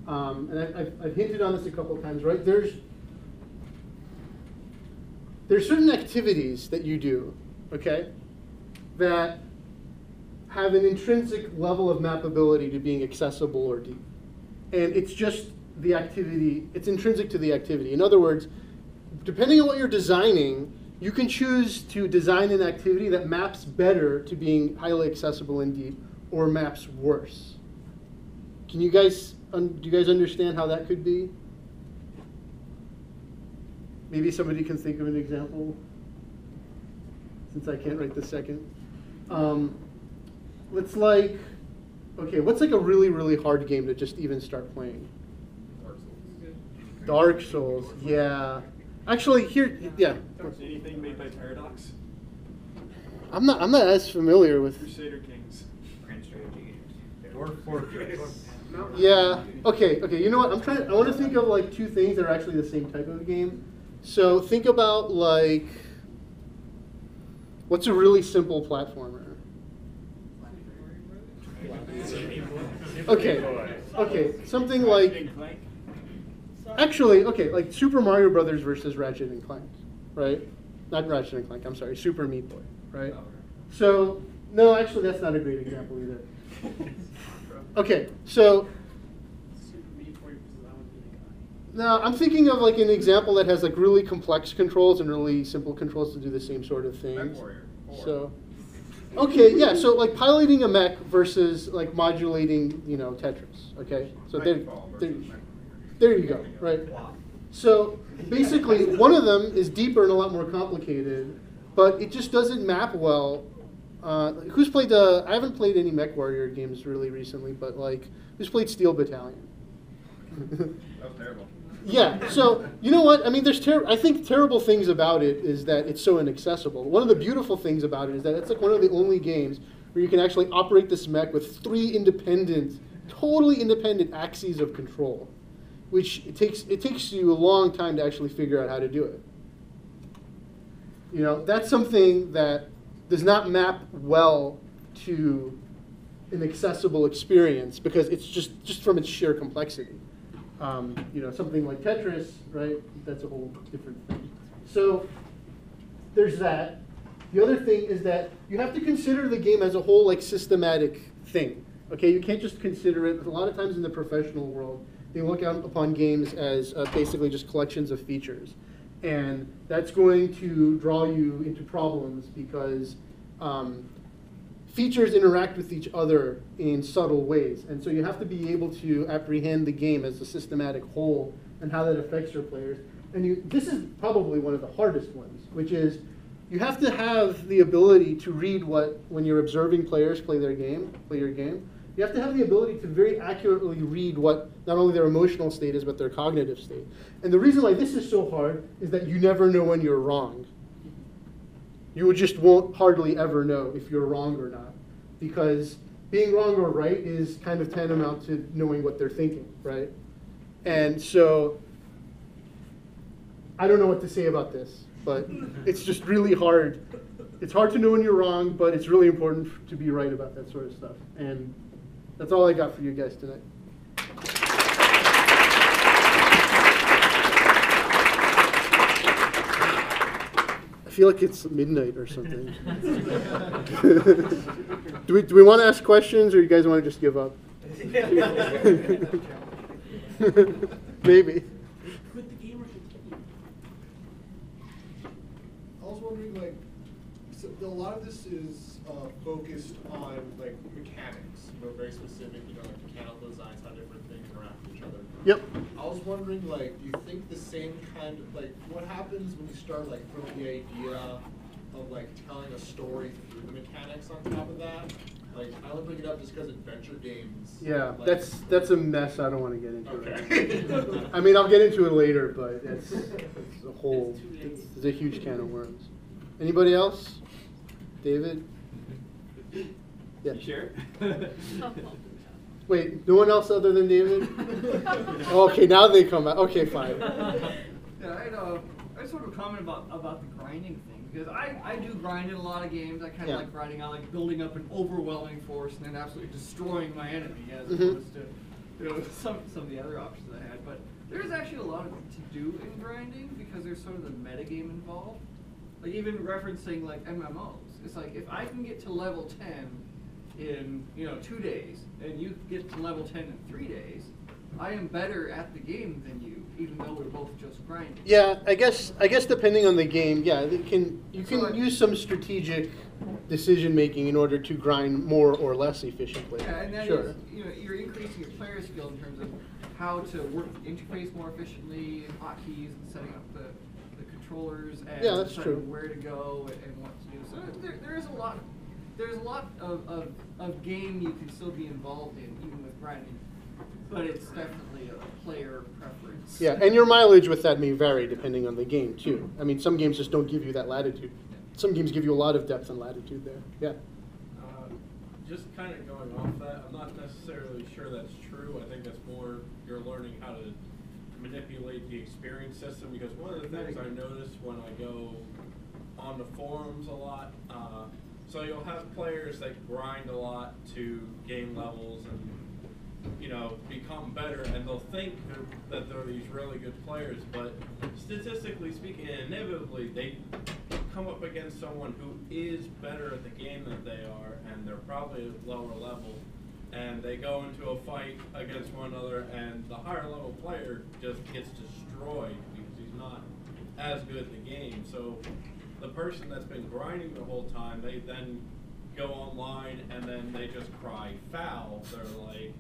Um, and I, I've, I've hinted on this a couple of times, right? There's, there's certain activities that you do, okay, that have an intrinsic level of mappability to being accessible or deep. And it's just the activity, it's intrinsic to the activity. In other words, depending on what you're designing, you can choose to design an activity that maps better to being highly accessible and deep, or maps worse. Can you guys, un- do you guys understand how that could be? Maybe somebody can think of an example, since I can't write this second. Um, let's like, okay, what's like a really, really hard game to just even start playing? Dark Souls. Dark Souls, yeah. Actually, here, yeah. Anything made by Paradox? I'm not. I'm not as familiar with. Crusader Kings. Grand strategy games. Dwarf Fortress. Yeah. Okay. Okay. You know what? I'm trying. I want to think of like two things that are actually the same type of game. So think about like, what's a really simple platformer? Okay. Okay. Something like. Actually, okay, like Super Mario Brothers versus Ratchet and Clank, right? not Ratchet and Clank, I'm sorry, Super Meat Boy, right? So, no, actually that's not a great example either. Okay, so. Now, I'm thinking of like an example that has like really complex controls and really simple controls to do the same sort of things. Mech Warrior. So, okay, yeah. So like piloting a mech versus like modulating, you know, Tetris. Okay, so there, there, there you go. Right. So basically, one of them is deeper and a lot more complicated, but it just doesn't map well. Uh, who's played the? I haven't played any Mech Warrior games really recently, but like, who's played Steel Battalion? That was terrible. Yeah, so you know what? I mean, there's ter I think terrible things about it is that it's so inaccessible. One of the beautiful things about it is that it's like one of the only games where you can actually operate this mech with three independent, totally independent axes of control, which it takes it takes you a long time to actually figure out how to do it. You know, that's something that does not map well to an accessible experience because it's just just from its sheer complexity. Um, you know, something like Tetris, right? That's a whole different thing. So there's that. The other thing is that you have to consider the game as a whole, like systematic thing. Okay, you can't just consider it. A lot of times in the professional world, they look out upon games as uh, basically just collections of features, and that's going to draw you into problems because um, features interact with each other in subtle ways, and so you have to be able to apprehend the game as a systematic whole and how that affects your players. And you, this is probably one of the hardest ones, which is you have to have the ability to read what, when you're observing players play their game, play your game, you have to have the ability to very accurately read what not only their emotional state is, but their cognitive state. And the reason why this is so hard is that you never know when you're wrong. You just won't hardly ever know if you're wrong or not, because being wrong or right is kind of tantamount to knowing what they're thinking, right? And so I don't know what to say about this, but it's just really hard. It's hard to know when you're wrong, but it's really important to be right about that sort of stuff. And that's all I got for you guys tonight. I feel like it's midnight or something. do we do we want to ask questions, or you guys want to just give up? Maybe. Could the gamer continue? I was wondering, like, so a lot of this is uh, focused on like mechanics, you know, very specific, you know, like mechanical designs, how different things interact with each other. Yep. I was wondering, like, do you think the same kind of, like, what happens when you start, like, throwing the idea of, like, telling a story through the mechanics on top of that? Like, I don't bring it up just because adventure games. Yeah, like, that's that's a mess I don't want to get into. Okay. Right. I mean, I'll get into it later, but it's, it's a whole, it's, it's a huge can of worms. Anybody else? David? Yeah. You sure? Wait, no one else other than David? Okay, now they come out. Okay, fine. Yeah, I know. I just want to comment about about the grinding thing, because I, I do grind in a lot of games. I kind of yeah. like grinding. I like building up an overwhelming force and then absolutely destroying my enemy, as mm-hmm. opposed to you know some some of the other options I had. But there's actually a lot of to do in grinding because there's sort of the metagame involved. Like even referencing like M M Os, it's like if I can get to level ten. In you know two days, and you get to level ten in three days, I am better at the game than you, even though we're both just grinding. Yeah, I guess I guess depending on the game, yeah, it can you can so like, use some strategic decision making in order to grind more or less efficiently. Yeah, and that sure. is, you know, you're increasing your player skill in terms of how to work the interface more efficiently, and hotkeys, and setting up the, the controllers, and yeah, that's true. Where to go and, and what to do. So there, there is a lot. There's a lot of, of, of game you can still be involved in, even with grinding, but it's definitely a player preference. Yeah, and your mileage with that may vary depending on the game, too. I mean, some games just don't give you that latitude. Some games give you a lot of depth and latitude there. Yeah. Uh, just kind of going off that, I'm not necessarily sure that's true. I think that's more you're learning how to manipulate the experience system, because one of the things I notice when I go on the forums a lot, uh, so you'll have players that grind a lot to game levels and, you know, become better, and they'll think they're, that they're these really good players, but statistically speaking, inevitably, they come up against someone who is better at the game than they are, and they're probably lower level, and they go into a fight against one another, and the higher level player just gets destroyed because he's not as good at the game. So the person that's been grinding the whole time, they then go online and then they just cry foul. They're like,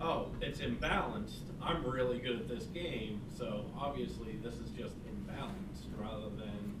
oh, it's imbalanced. I'm really good at this game, so obviously this is just imbalanced rather than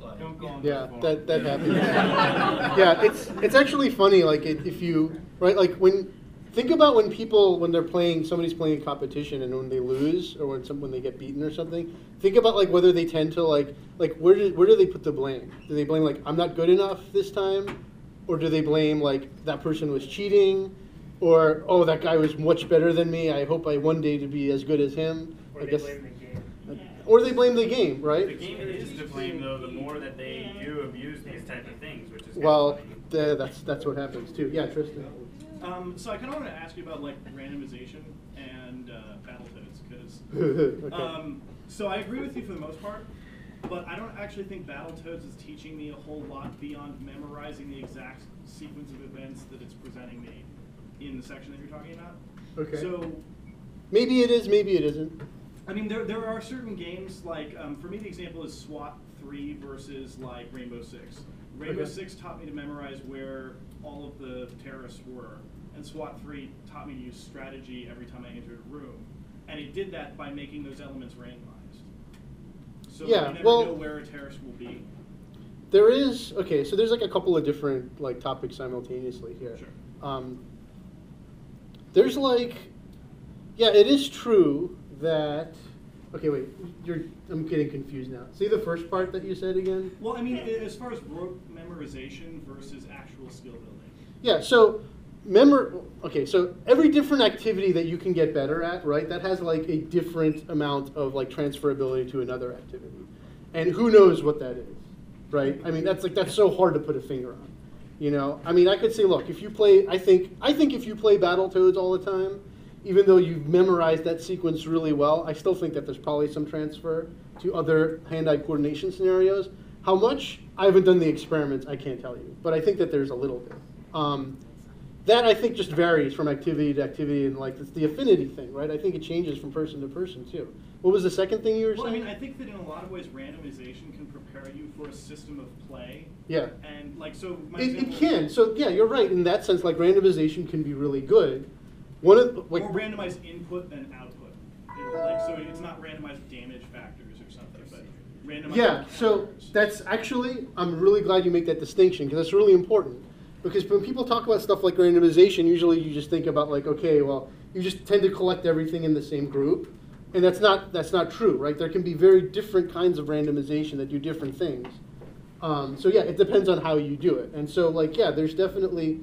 like. Don't go on yeah, that that happens. Yeah, it's it's actually funny. Like it, if you right, like when think about when people when they're playing, somebody's playing a competition, and when they lose or when some when they get beaten or something. Think about like whether they tend to like like where do where do they put the blame? Do they blame like I'm not good enough this time, or do they blame like that person was cheating? Or, oh, that guy was much better than me. I hope I one day to be as good as him. Or I they guess, blame the game. Uh, yeah. Or they blame the game, right? The game is to blame, though, the more that they do abuse these type of things, which is well, the, that's that's what happens, too. Yeah, Tristan. Um, so I kind of want to ask you about, like, randomization and uh, Battletoads, because... okay. um, so I agree with you for the most part, but I don't actually think Battletoads is teaching me a whole lot beyond memorizing the exact sequence of events that it's presenting me in the section that you're talking about. Okay. So maybe it is, maybe it isn't. I mean, there there are certain games like um, for me the example is SWAT three versus like Rainbow Six. Rainbow okay. Six taught me to memorize where all of the terrorists were, and SWAT three taught me to use strategy every time I entered a room, and it did that by making those elements randomized. So yeah, you never well, know where a terrorist will be. There is okay. So there's like a couple of different like topics simultaneously here. Sure. Um, There's like, yeah, it is true that, okay, wait, you're, I'm getting confused now. See the first part that you said again? Well, I mean, as far as rote memorization versus actual skill building. Yeah, so, memor, okay, so every different activity that you can get better at, right, that has like a different amount of like transferability to another activity. And who knows what that is, right? I mean, that's like, that's so hard to put a finger on. You know, I mean, I could say, look, if you play, I think, I think if you play Battletoads all the time, even though you've memorized that sequence really well, I still think that there's probably some transfer to other hand-eye coordination scenarios. How much? I haven't done the experiments, I can't tell you. But I think that there's a little bit. Um, that, I think, just varies from activity to activity, and like, it's the affinity thing, right? I think it changes from person to person, too. What was the second thing you were well, saying? Well, I mean, I think that in a lot of ways, randomization can prepare you for a system of play. Yeah. And, like, so my It, it can. So, yeah, you're right. In that sense, like, randomization can be really good. One of the, like, Or randomized input than output. You know, like, so it's not randomized damage factors or something, but randomized Yeah, factors. So that's actually, I'm really glad you make that distinction, because that's really important. Because when people talk about stuff like randomization, usually you just think about, like, okay, well, you just tend to collect everything in the same group. And that's not that's not true, right? There can be very different kinds of randomization that do different things. Um, so yeah, it depends on how you do it. And so like yeah, there's definitely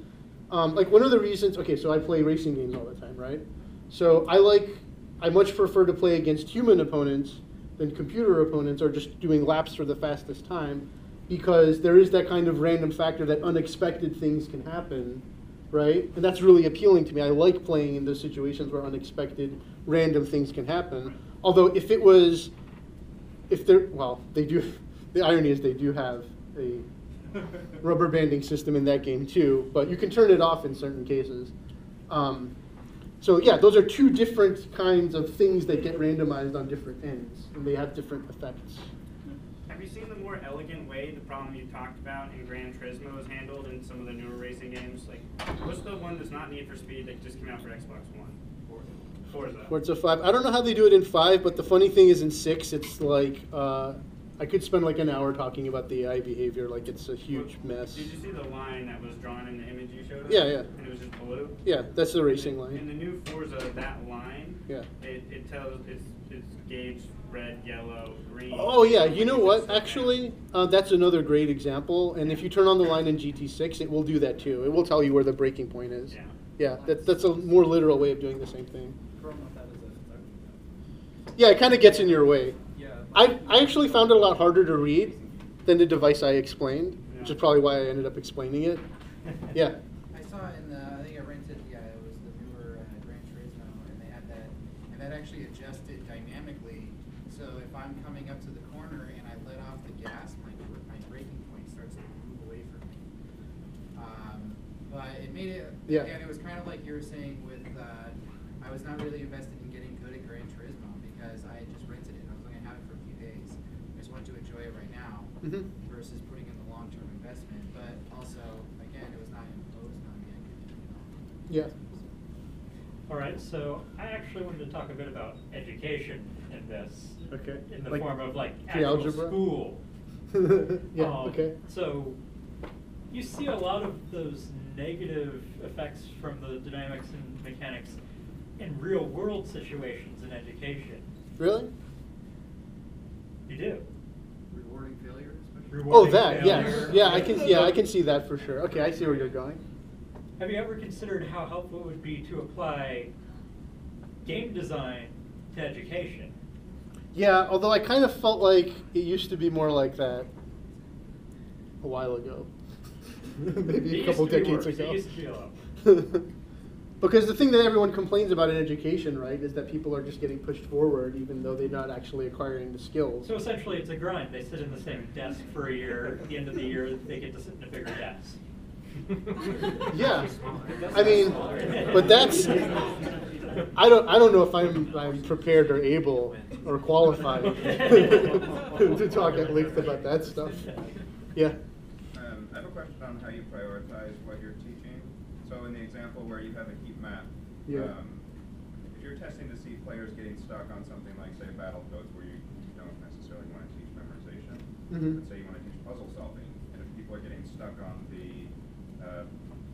um, like one of the reasons. Okay, so I play racing games all the time, right? So I like I much prefer to play against human opponents than computer opponents, or just doing laps for the fastest time, because there is that kind of random factor that unexpected things can happen. Right? And that's really appealing to me. I like playing in those situations where unexpected, random things can happen. Although if it was, if they're, well, they do, the irony is they do have a rubber banding system in that game too, but you can turn it off in certain cases. Um, so yeah, those are two different kinds of things that get randomized on different ends, and they have different effects. Have you seen the more elegant way the problem you talked about in Gran Turismo is handled in some of the newer racing games? Like, what's the one that's not Need for Speed that just came out for Xbox One? Forza. Forza five. I don't know how they do it in five, but the funny thing is in six, it's like, uh, I could spend like an hour talking about the A I behavior. Like, it's a huge well, mess. Did you see the line that was drawn in the image you showed us? Yeah, yeah. And it was just blue? Yeah, that's the racing in, line. In the new Forza, that line, yeah. it, it tells, it's, it's gauged red, yellow, green. Oh yeah, you know what? Actually, uh, that's another great example. And if you turn on the line in G T six, it will do that too. It will tell you where the breaking point is. Yeah, yeah that, that's a more literal way of doing the same thing. Yeah, it kind of gets in your way. I, I actually found it a lot harder to read than the device I explained, which is probably why I ended up explaining it. Yeah. I saw in the, I think I rented, yeah, it was the newer uh, Gran Turismo, and they had that, and that actually adjusted dynamically. So if I'm coming up to the corner and I let off the gas, my Yeah. And it was kind of like you were saying with, uh, I was not really invested in getting good at Gran Turismo because I had just rented it and I was going to have it for a few days. I just wanted to enjoy it right now mm-hmm. versus putting in the long-term investment. But also, again, it was not imposed on me. Yeah. All right, so I actually wanted to talk a bit about education in this, okay. in the like form of like actual algebra? School. yeah. Um, okay. So you see a lot of those negative effects from the dynamics and mechanics in real world situations in education. Really? You do. Rewarding failure, especially. Rewarding oh, that. Failure. Yeah. Yeah. I can. Yeah, I can see that for sure. Okay, I see where you're going. Have you ever considered how helpful it would be to apply game design to education? Yeah, although I kind of felt like it used to be more like that a while ago. Maybe a couple decades ago. It used to be low. Because the thing that everyone complains about in education, right, is that people are just getting pushed forward even though they're not actually acquiring the skills. So essentially it's a grind. They sit in the same desk for a year. At the end of the year, they get to sit in a bigger desk. Yeah, I mean, but that's, I don't, I don't know if I'm, I'm prepared or able or qualified to talk at length about that stuff. Yeah. Um, I have a question on how you prioritize what you're teaching. So in the example where you have a heat map, yeah. um, if you're testing to see players getting stuck on something like, say, Battletoads, where you don't necessarily want to teach memorization, mm-hmm. but say you want to teach puzzle solving, and if people are getting stuck on the Uh,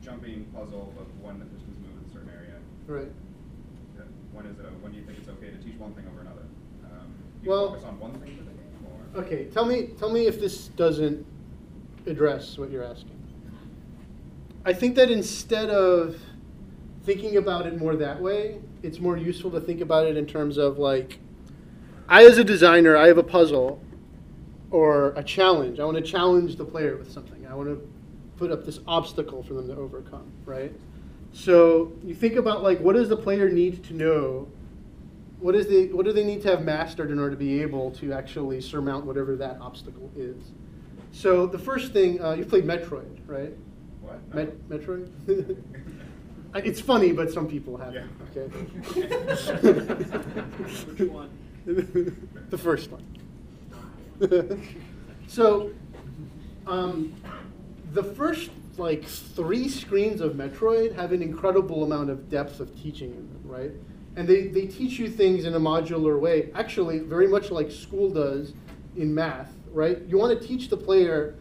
jumping puzzle of one that just moves in a certain area. Right. Yeah. When is it? When do you think it's okay to teach one thing over another? Um, do you well, focus on one thing for the game, or? Okay. Tell me. Tell me if this doesn't address what you're asking. I think that instead of thinking about it more that way, it's more useful to think about it in terms of like, I as a designer, I have a puzzle or a challenge. I want to challenge the player with something. I want to put up this obstacle for them to overcome, right? So you think about like, what does the player need to know? What is the what do they need to have mastered in order to be able to actually surmount whatever that obstacle is? So the first thing, uh, you've played Metroid, right? What? No. Met Metroid? It's funny, but some people haven't. Yeah. Okay. Which one? The first one. So. Um, The first like three screens of Metroid have an incredible amount of depth of teaching in them, right? And they, they teach you things in a modular way, actually very much like school does in math, right? You want to teach the player,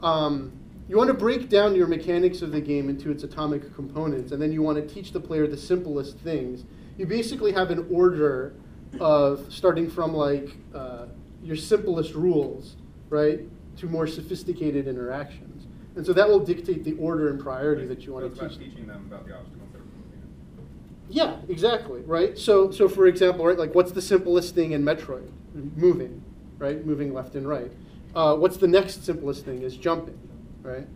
um, you want to break down your mechanics of the game into its atomic components, and then you want to teach the player the simplest things. You basically have an order of starting from like uh, your simplest rules, right, to more sophisticated interactions. And so that will dictate the order and priority that you want to teach them. Teaching them about the obstacles they're moving. Yeah, exactly, right? So, so for example, right, like what's the simplest thing in Metroid? Moving, right? Moving left and right. Uh, what's the next simplest thing is jumping, right?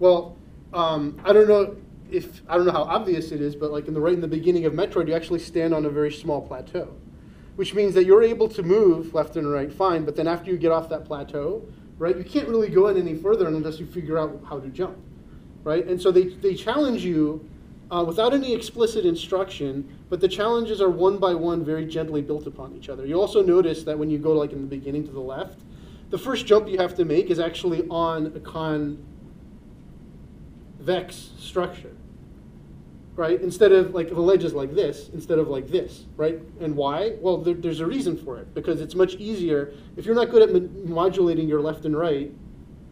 Well, um, I don't know if, I don't know how obvious it is, but like in the right in the beginning of Metroid, you actually stand on a very small plateau, which means that you're able to move left and right fine, but then after you get off that plateau, right, you can't really go in any further unless you figure out how to jump, right? And so they, they challenge you uh, without any explicit instruction, but the challenges are one by one very gently built upon each other. You also notice that when you go like in the beginning to the left, the first jump you have to make is actually on a convex structure, right? Instead of like the ledge is like this, instead of like this, right? And why? Well, there, there's a reason for it, because it's much easier. If you're not good at mo modulating your left and right,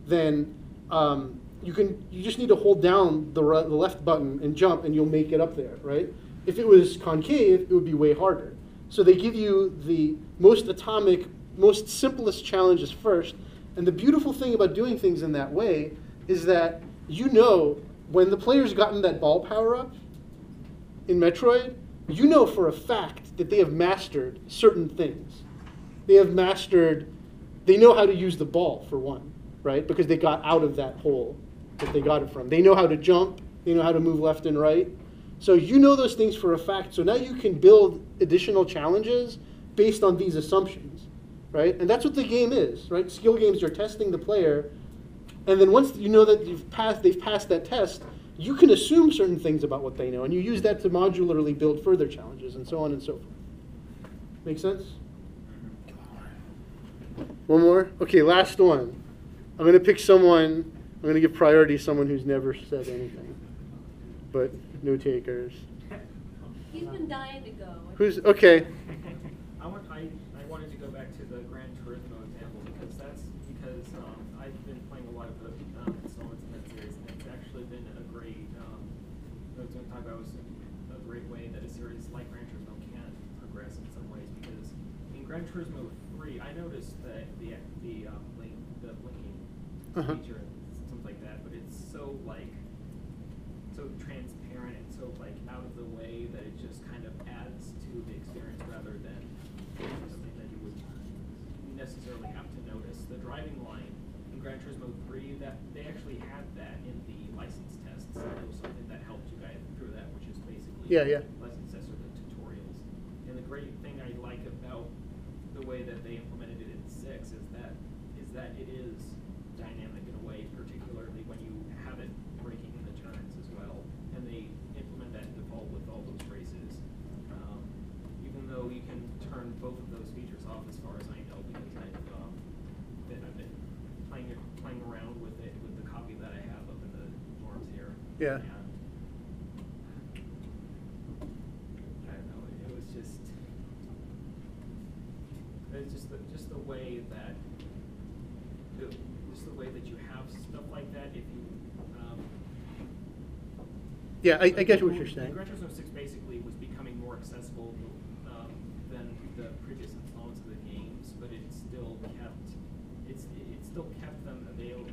then um, you can. You just need to hold down the, the left button and jump, and you'll make it up there, right? If it was concave, it would be way harder. So they give you the most atomic, most simplest challenges first, and the beautiful thing about doing things in that way is that you know when the player's gotten that ball power up, in Metroid, you know for a fact that they have mastered certain things. They have mastered, they know how to use the ball, for one, right? Because they got out of that hole that they got it from. They know how to jump, they know how to move left and right. So you know those things for a fact, so now you can build additional challenges based on these assumptions, right? And that's what the game is, right? Skill games, you're testing the player, and then once you know that you've passed, they've passed that test, you can assume certain things about what they know, and you use that to modularly build further challenges, and so on and so forth. Make sense? One more? Okay, last one. I'm going to pick someone, I'm going to give priority to someone who's never said anything, but no takers. He's been dying to go. Who's, okay. I, want, I, I wanted to go back to the Gran Turismo example, because that's because um, I've been playing a lot of the um, installments in that series, and it's actually been a great, um, I was going to talk about was a great way that a series like Gran Turismo can progress in some ways, because in Gran Turismo three, I noticed that the, the um, the blinking uh-huh. feature and things like that, but it's so like so transparent and so like out of the way that it just kind of adds to the experience rather than something that you would necessarily have to notice. The driving line in Gran Turismo three, that they actually had that in the license tests. So it was something that helped you guys through that, which is basically yeah, yeah. license tests or the tutorials. And the great thing I like about the way that they implemented it in six is that that it is dynamic in a way, particularly when you have it breaking in the turns as well, and they implement that default with all those races. Um, even though you can turn both of those features off, as far as I know, because I've, um, been, I've been playing playing around with it with the copy that I have up in the forums here. Yeah. And I don't know. It was just it's just the, just the way that. Just the way that you have stuff like that, if you. Um, yeah, I, I guess what you're saying. Gran Turismo six basically was becoming more accessible um, than the previous installments of the games, but it still kept it's it, it still kept them available.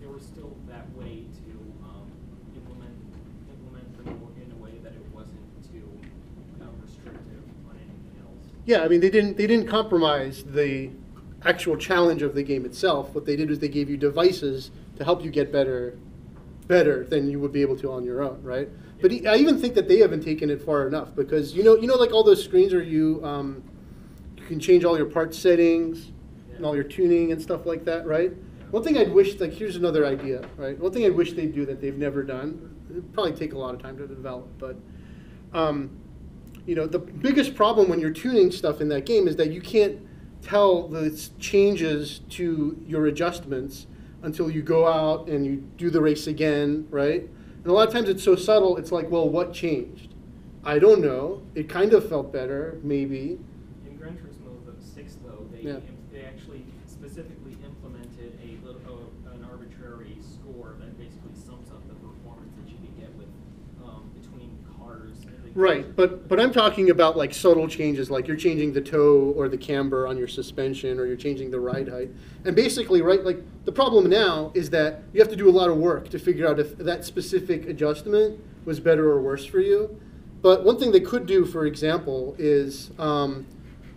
There was still that way to um, implement implement them in a way that it wasn't too uh, restrictive on anything else. Yeah, I mean they didn't they didn't compromise the actual challenge of the game itself. What they did was they gave you devices to help you get better better than you would be able to on your own, right? But e I even think that they haven't taken it far enough, because you know you know like all those screens where you um, you can change all your part settings yeah. and all your tuning and stuff like that, right? Yeah. One thing I'd wish, like here's another idea, right? One thing I'd wish they'd do that they've never done, it'd probably take a lot of time to develop, but um, you know, the biggest problem when you're tuning stuff in that game is that you can't tell the changes to your adjustments until you go out and you do the race again, right? And a lot of times it's so subtle, it's like, well, what changed? I don't know. It kind of felt better, maybe. In Gran Turismo six, though, they, yeah. they actually specifically implemented a little, uh, an arbitrary score that basically sums up the performance that you can get with um, between cars. And Right, but but I'm talking about like subtle changes, like you're changing the toe or the camber on your suspension, or you're changing the ride height. And basically, right, like the problem now is that you have to do a lot of work to figure out if that specific adjustment was better or worse for you. But one thing they could do, for example, is um,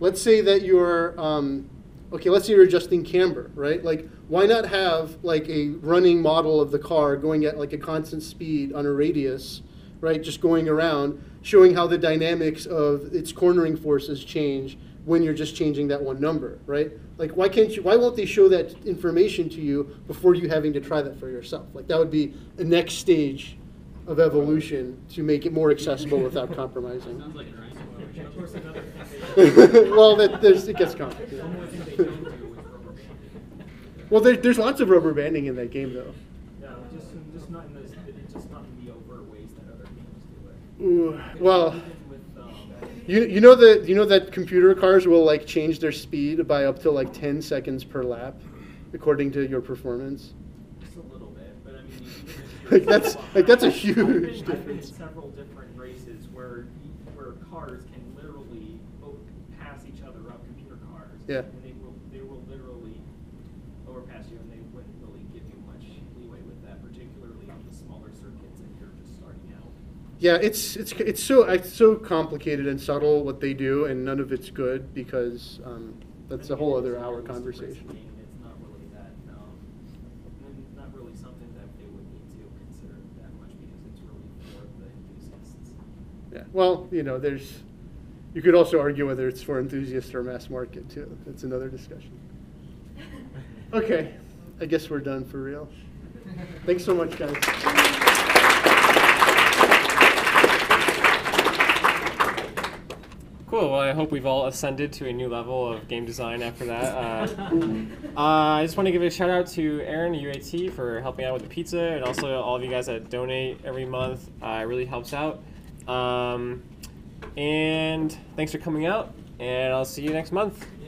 let's say that you're um, okay. Let's say you're adjusting camber, right? Like, why not have like a running model of the car going at like a constant speed on a radius, right? Just going around, showing how the dynamics of its cornering forces change when you're just changing that one number, right? Like, why can't you? Why won't they show that information to you before you having to try that for yourself? Like, that would be a next stage of evolution to make it more accessible without compromising. Sounds like an ice. Of course, another thing. Well, that, there's, it gets complicated. Well, there, there's lots of rubber banding in that game, though. Yeah, just just not in this. Ooh, well, you you know that you know that computer cars will like change their speed by up to like ten seconds per lap, according to your performance. Just a little bit, but I mean, like that's like that's a huge I've been, I've been in several different races where where cars can literally pass each other up, computer cars. Yeah. And they will they will literally overpass you, and they wouldn't really give you much leeway with that, particularly on the smaller circuits that you're just starting out. Yeah, it's it's it's so it's so complicated and subtle what they do, and none of it's good, because um, that's a whole other hour conversation. It's not really that, um, not really something that they would need to consider that much, because it's really for the enthusiasts. Yeah, well, you know, there's, you could also argue whether it's for enthusiasts or mass market too. That's another discussion. Okay, I guess we're done for real. Thanks so much, guys. Cool. Well, I hope we've all ascended to a new level of game design after that. Uh, uh, I just want to give a shout out to Aaron, U A T, for helping out with the pizza, and also all of you guys that donate every month. Uh, it really helps out. Um, and thanks for coming out, and I'll see you next month.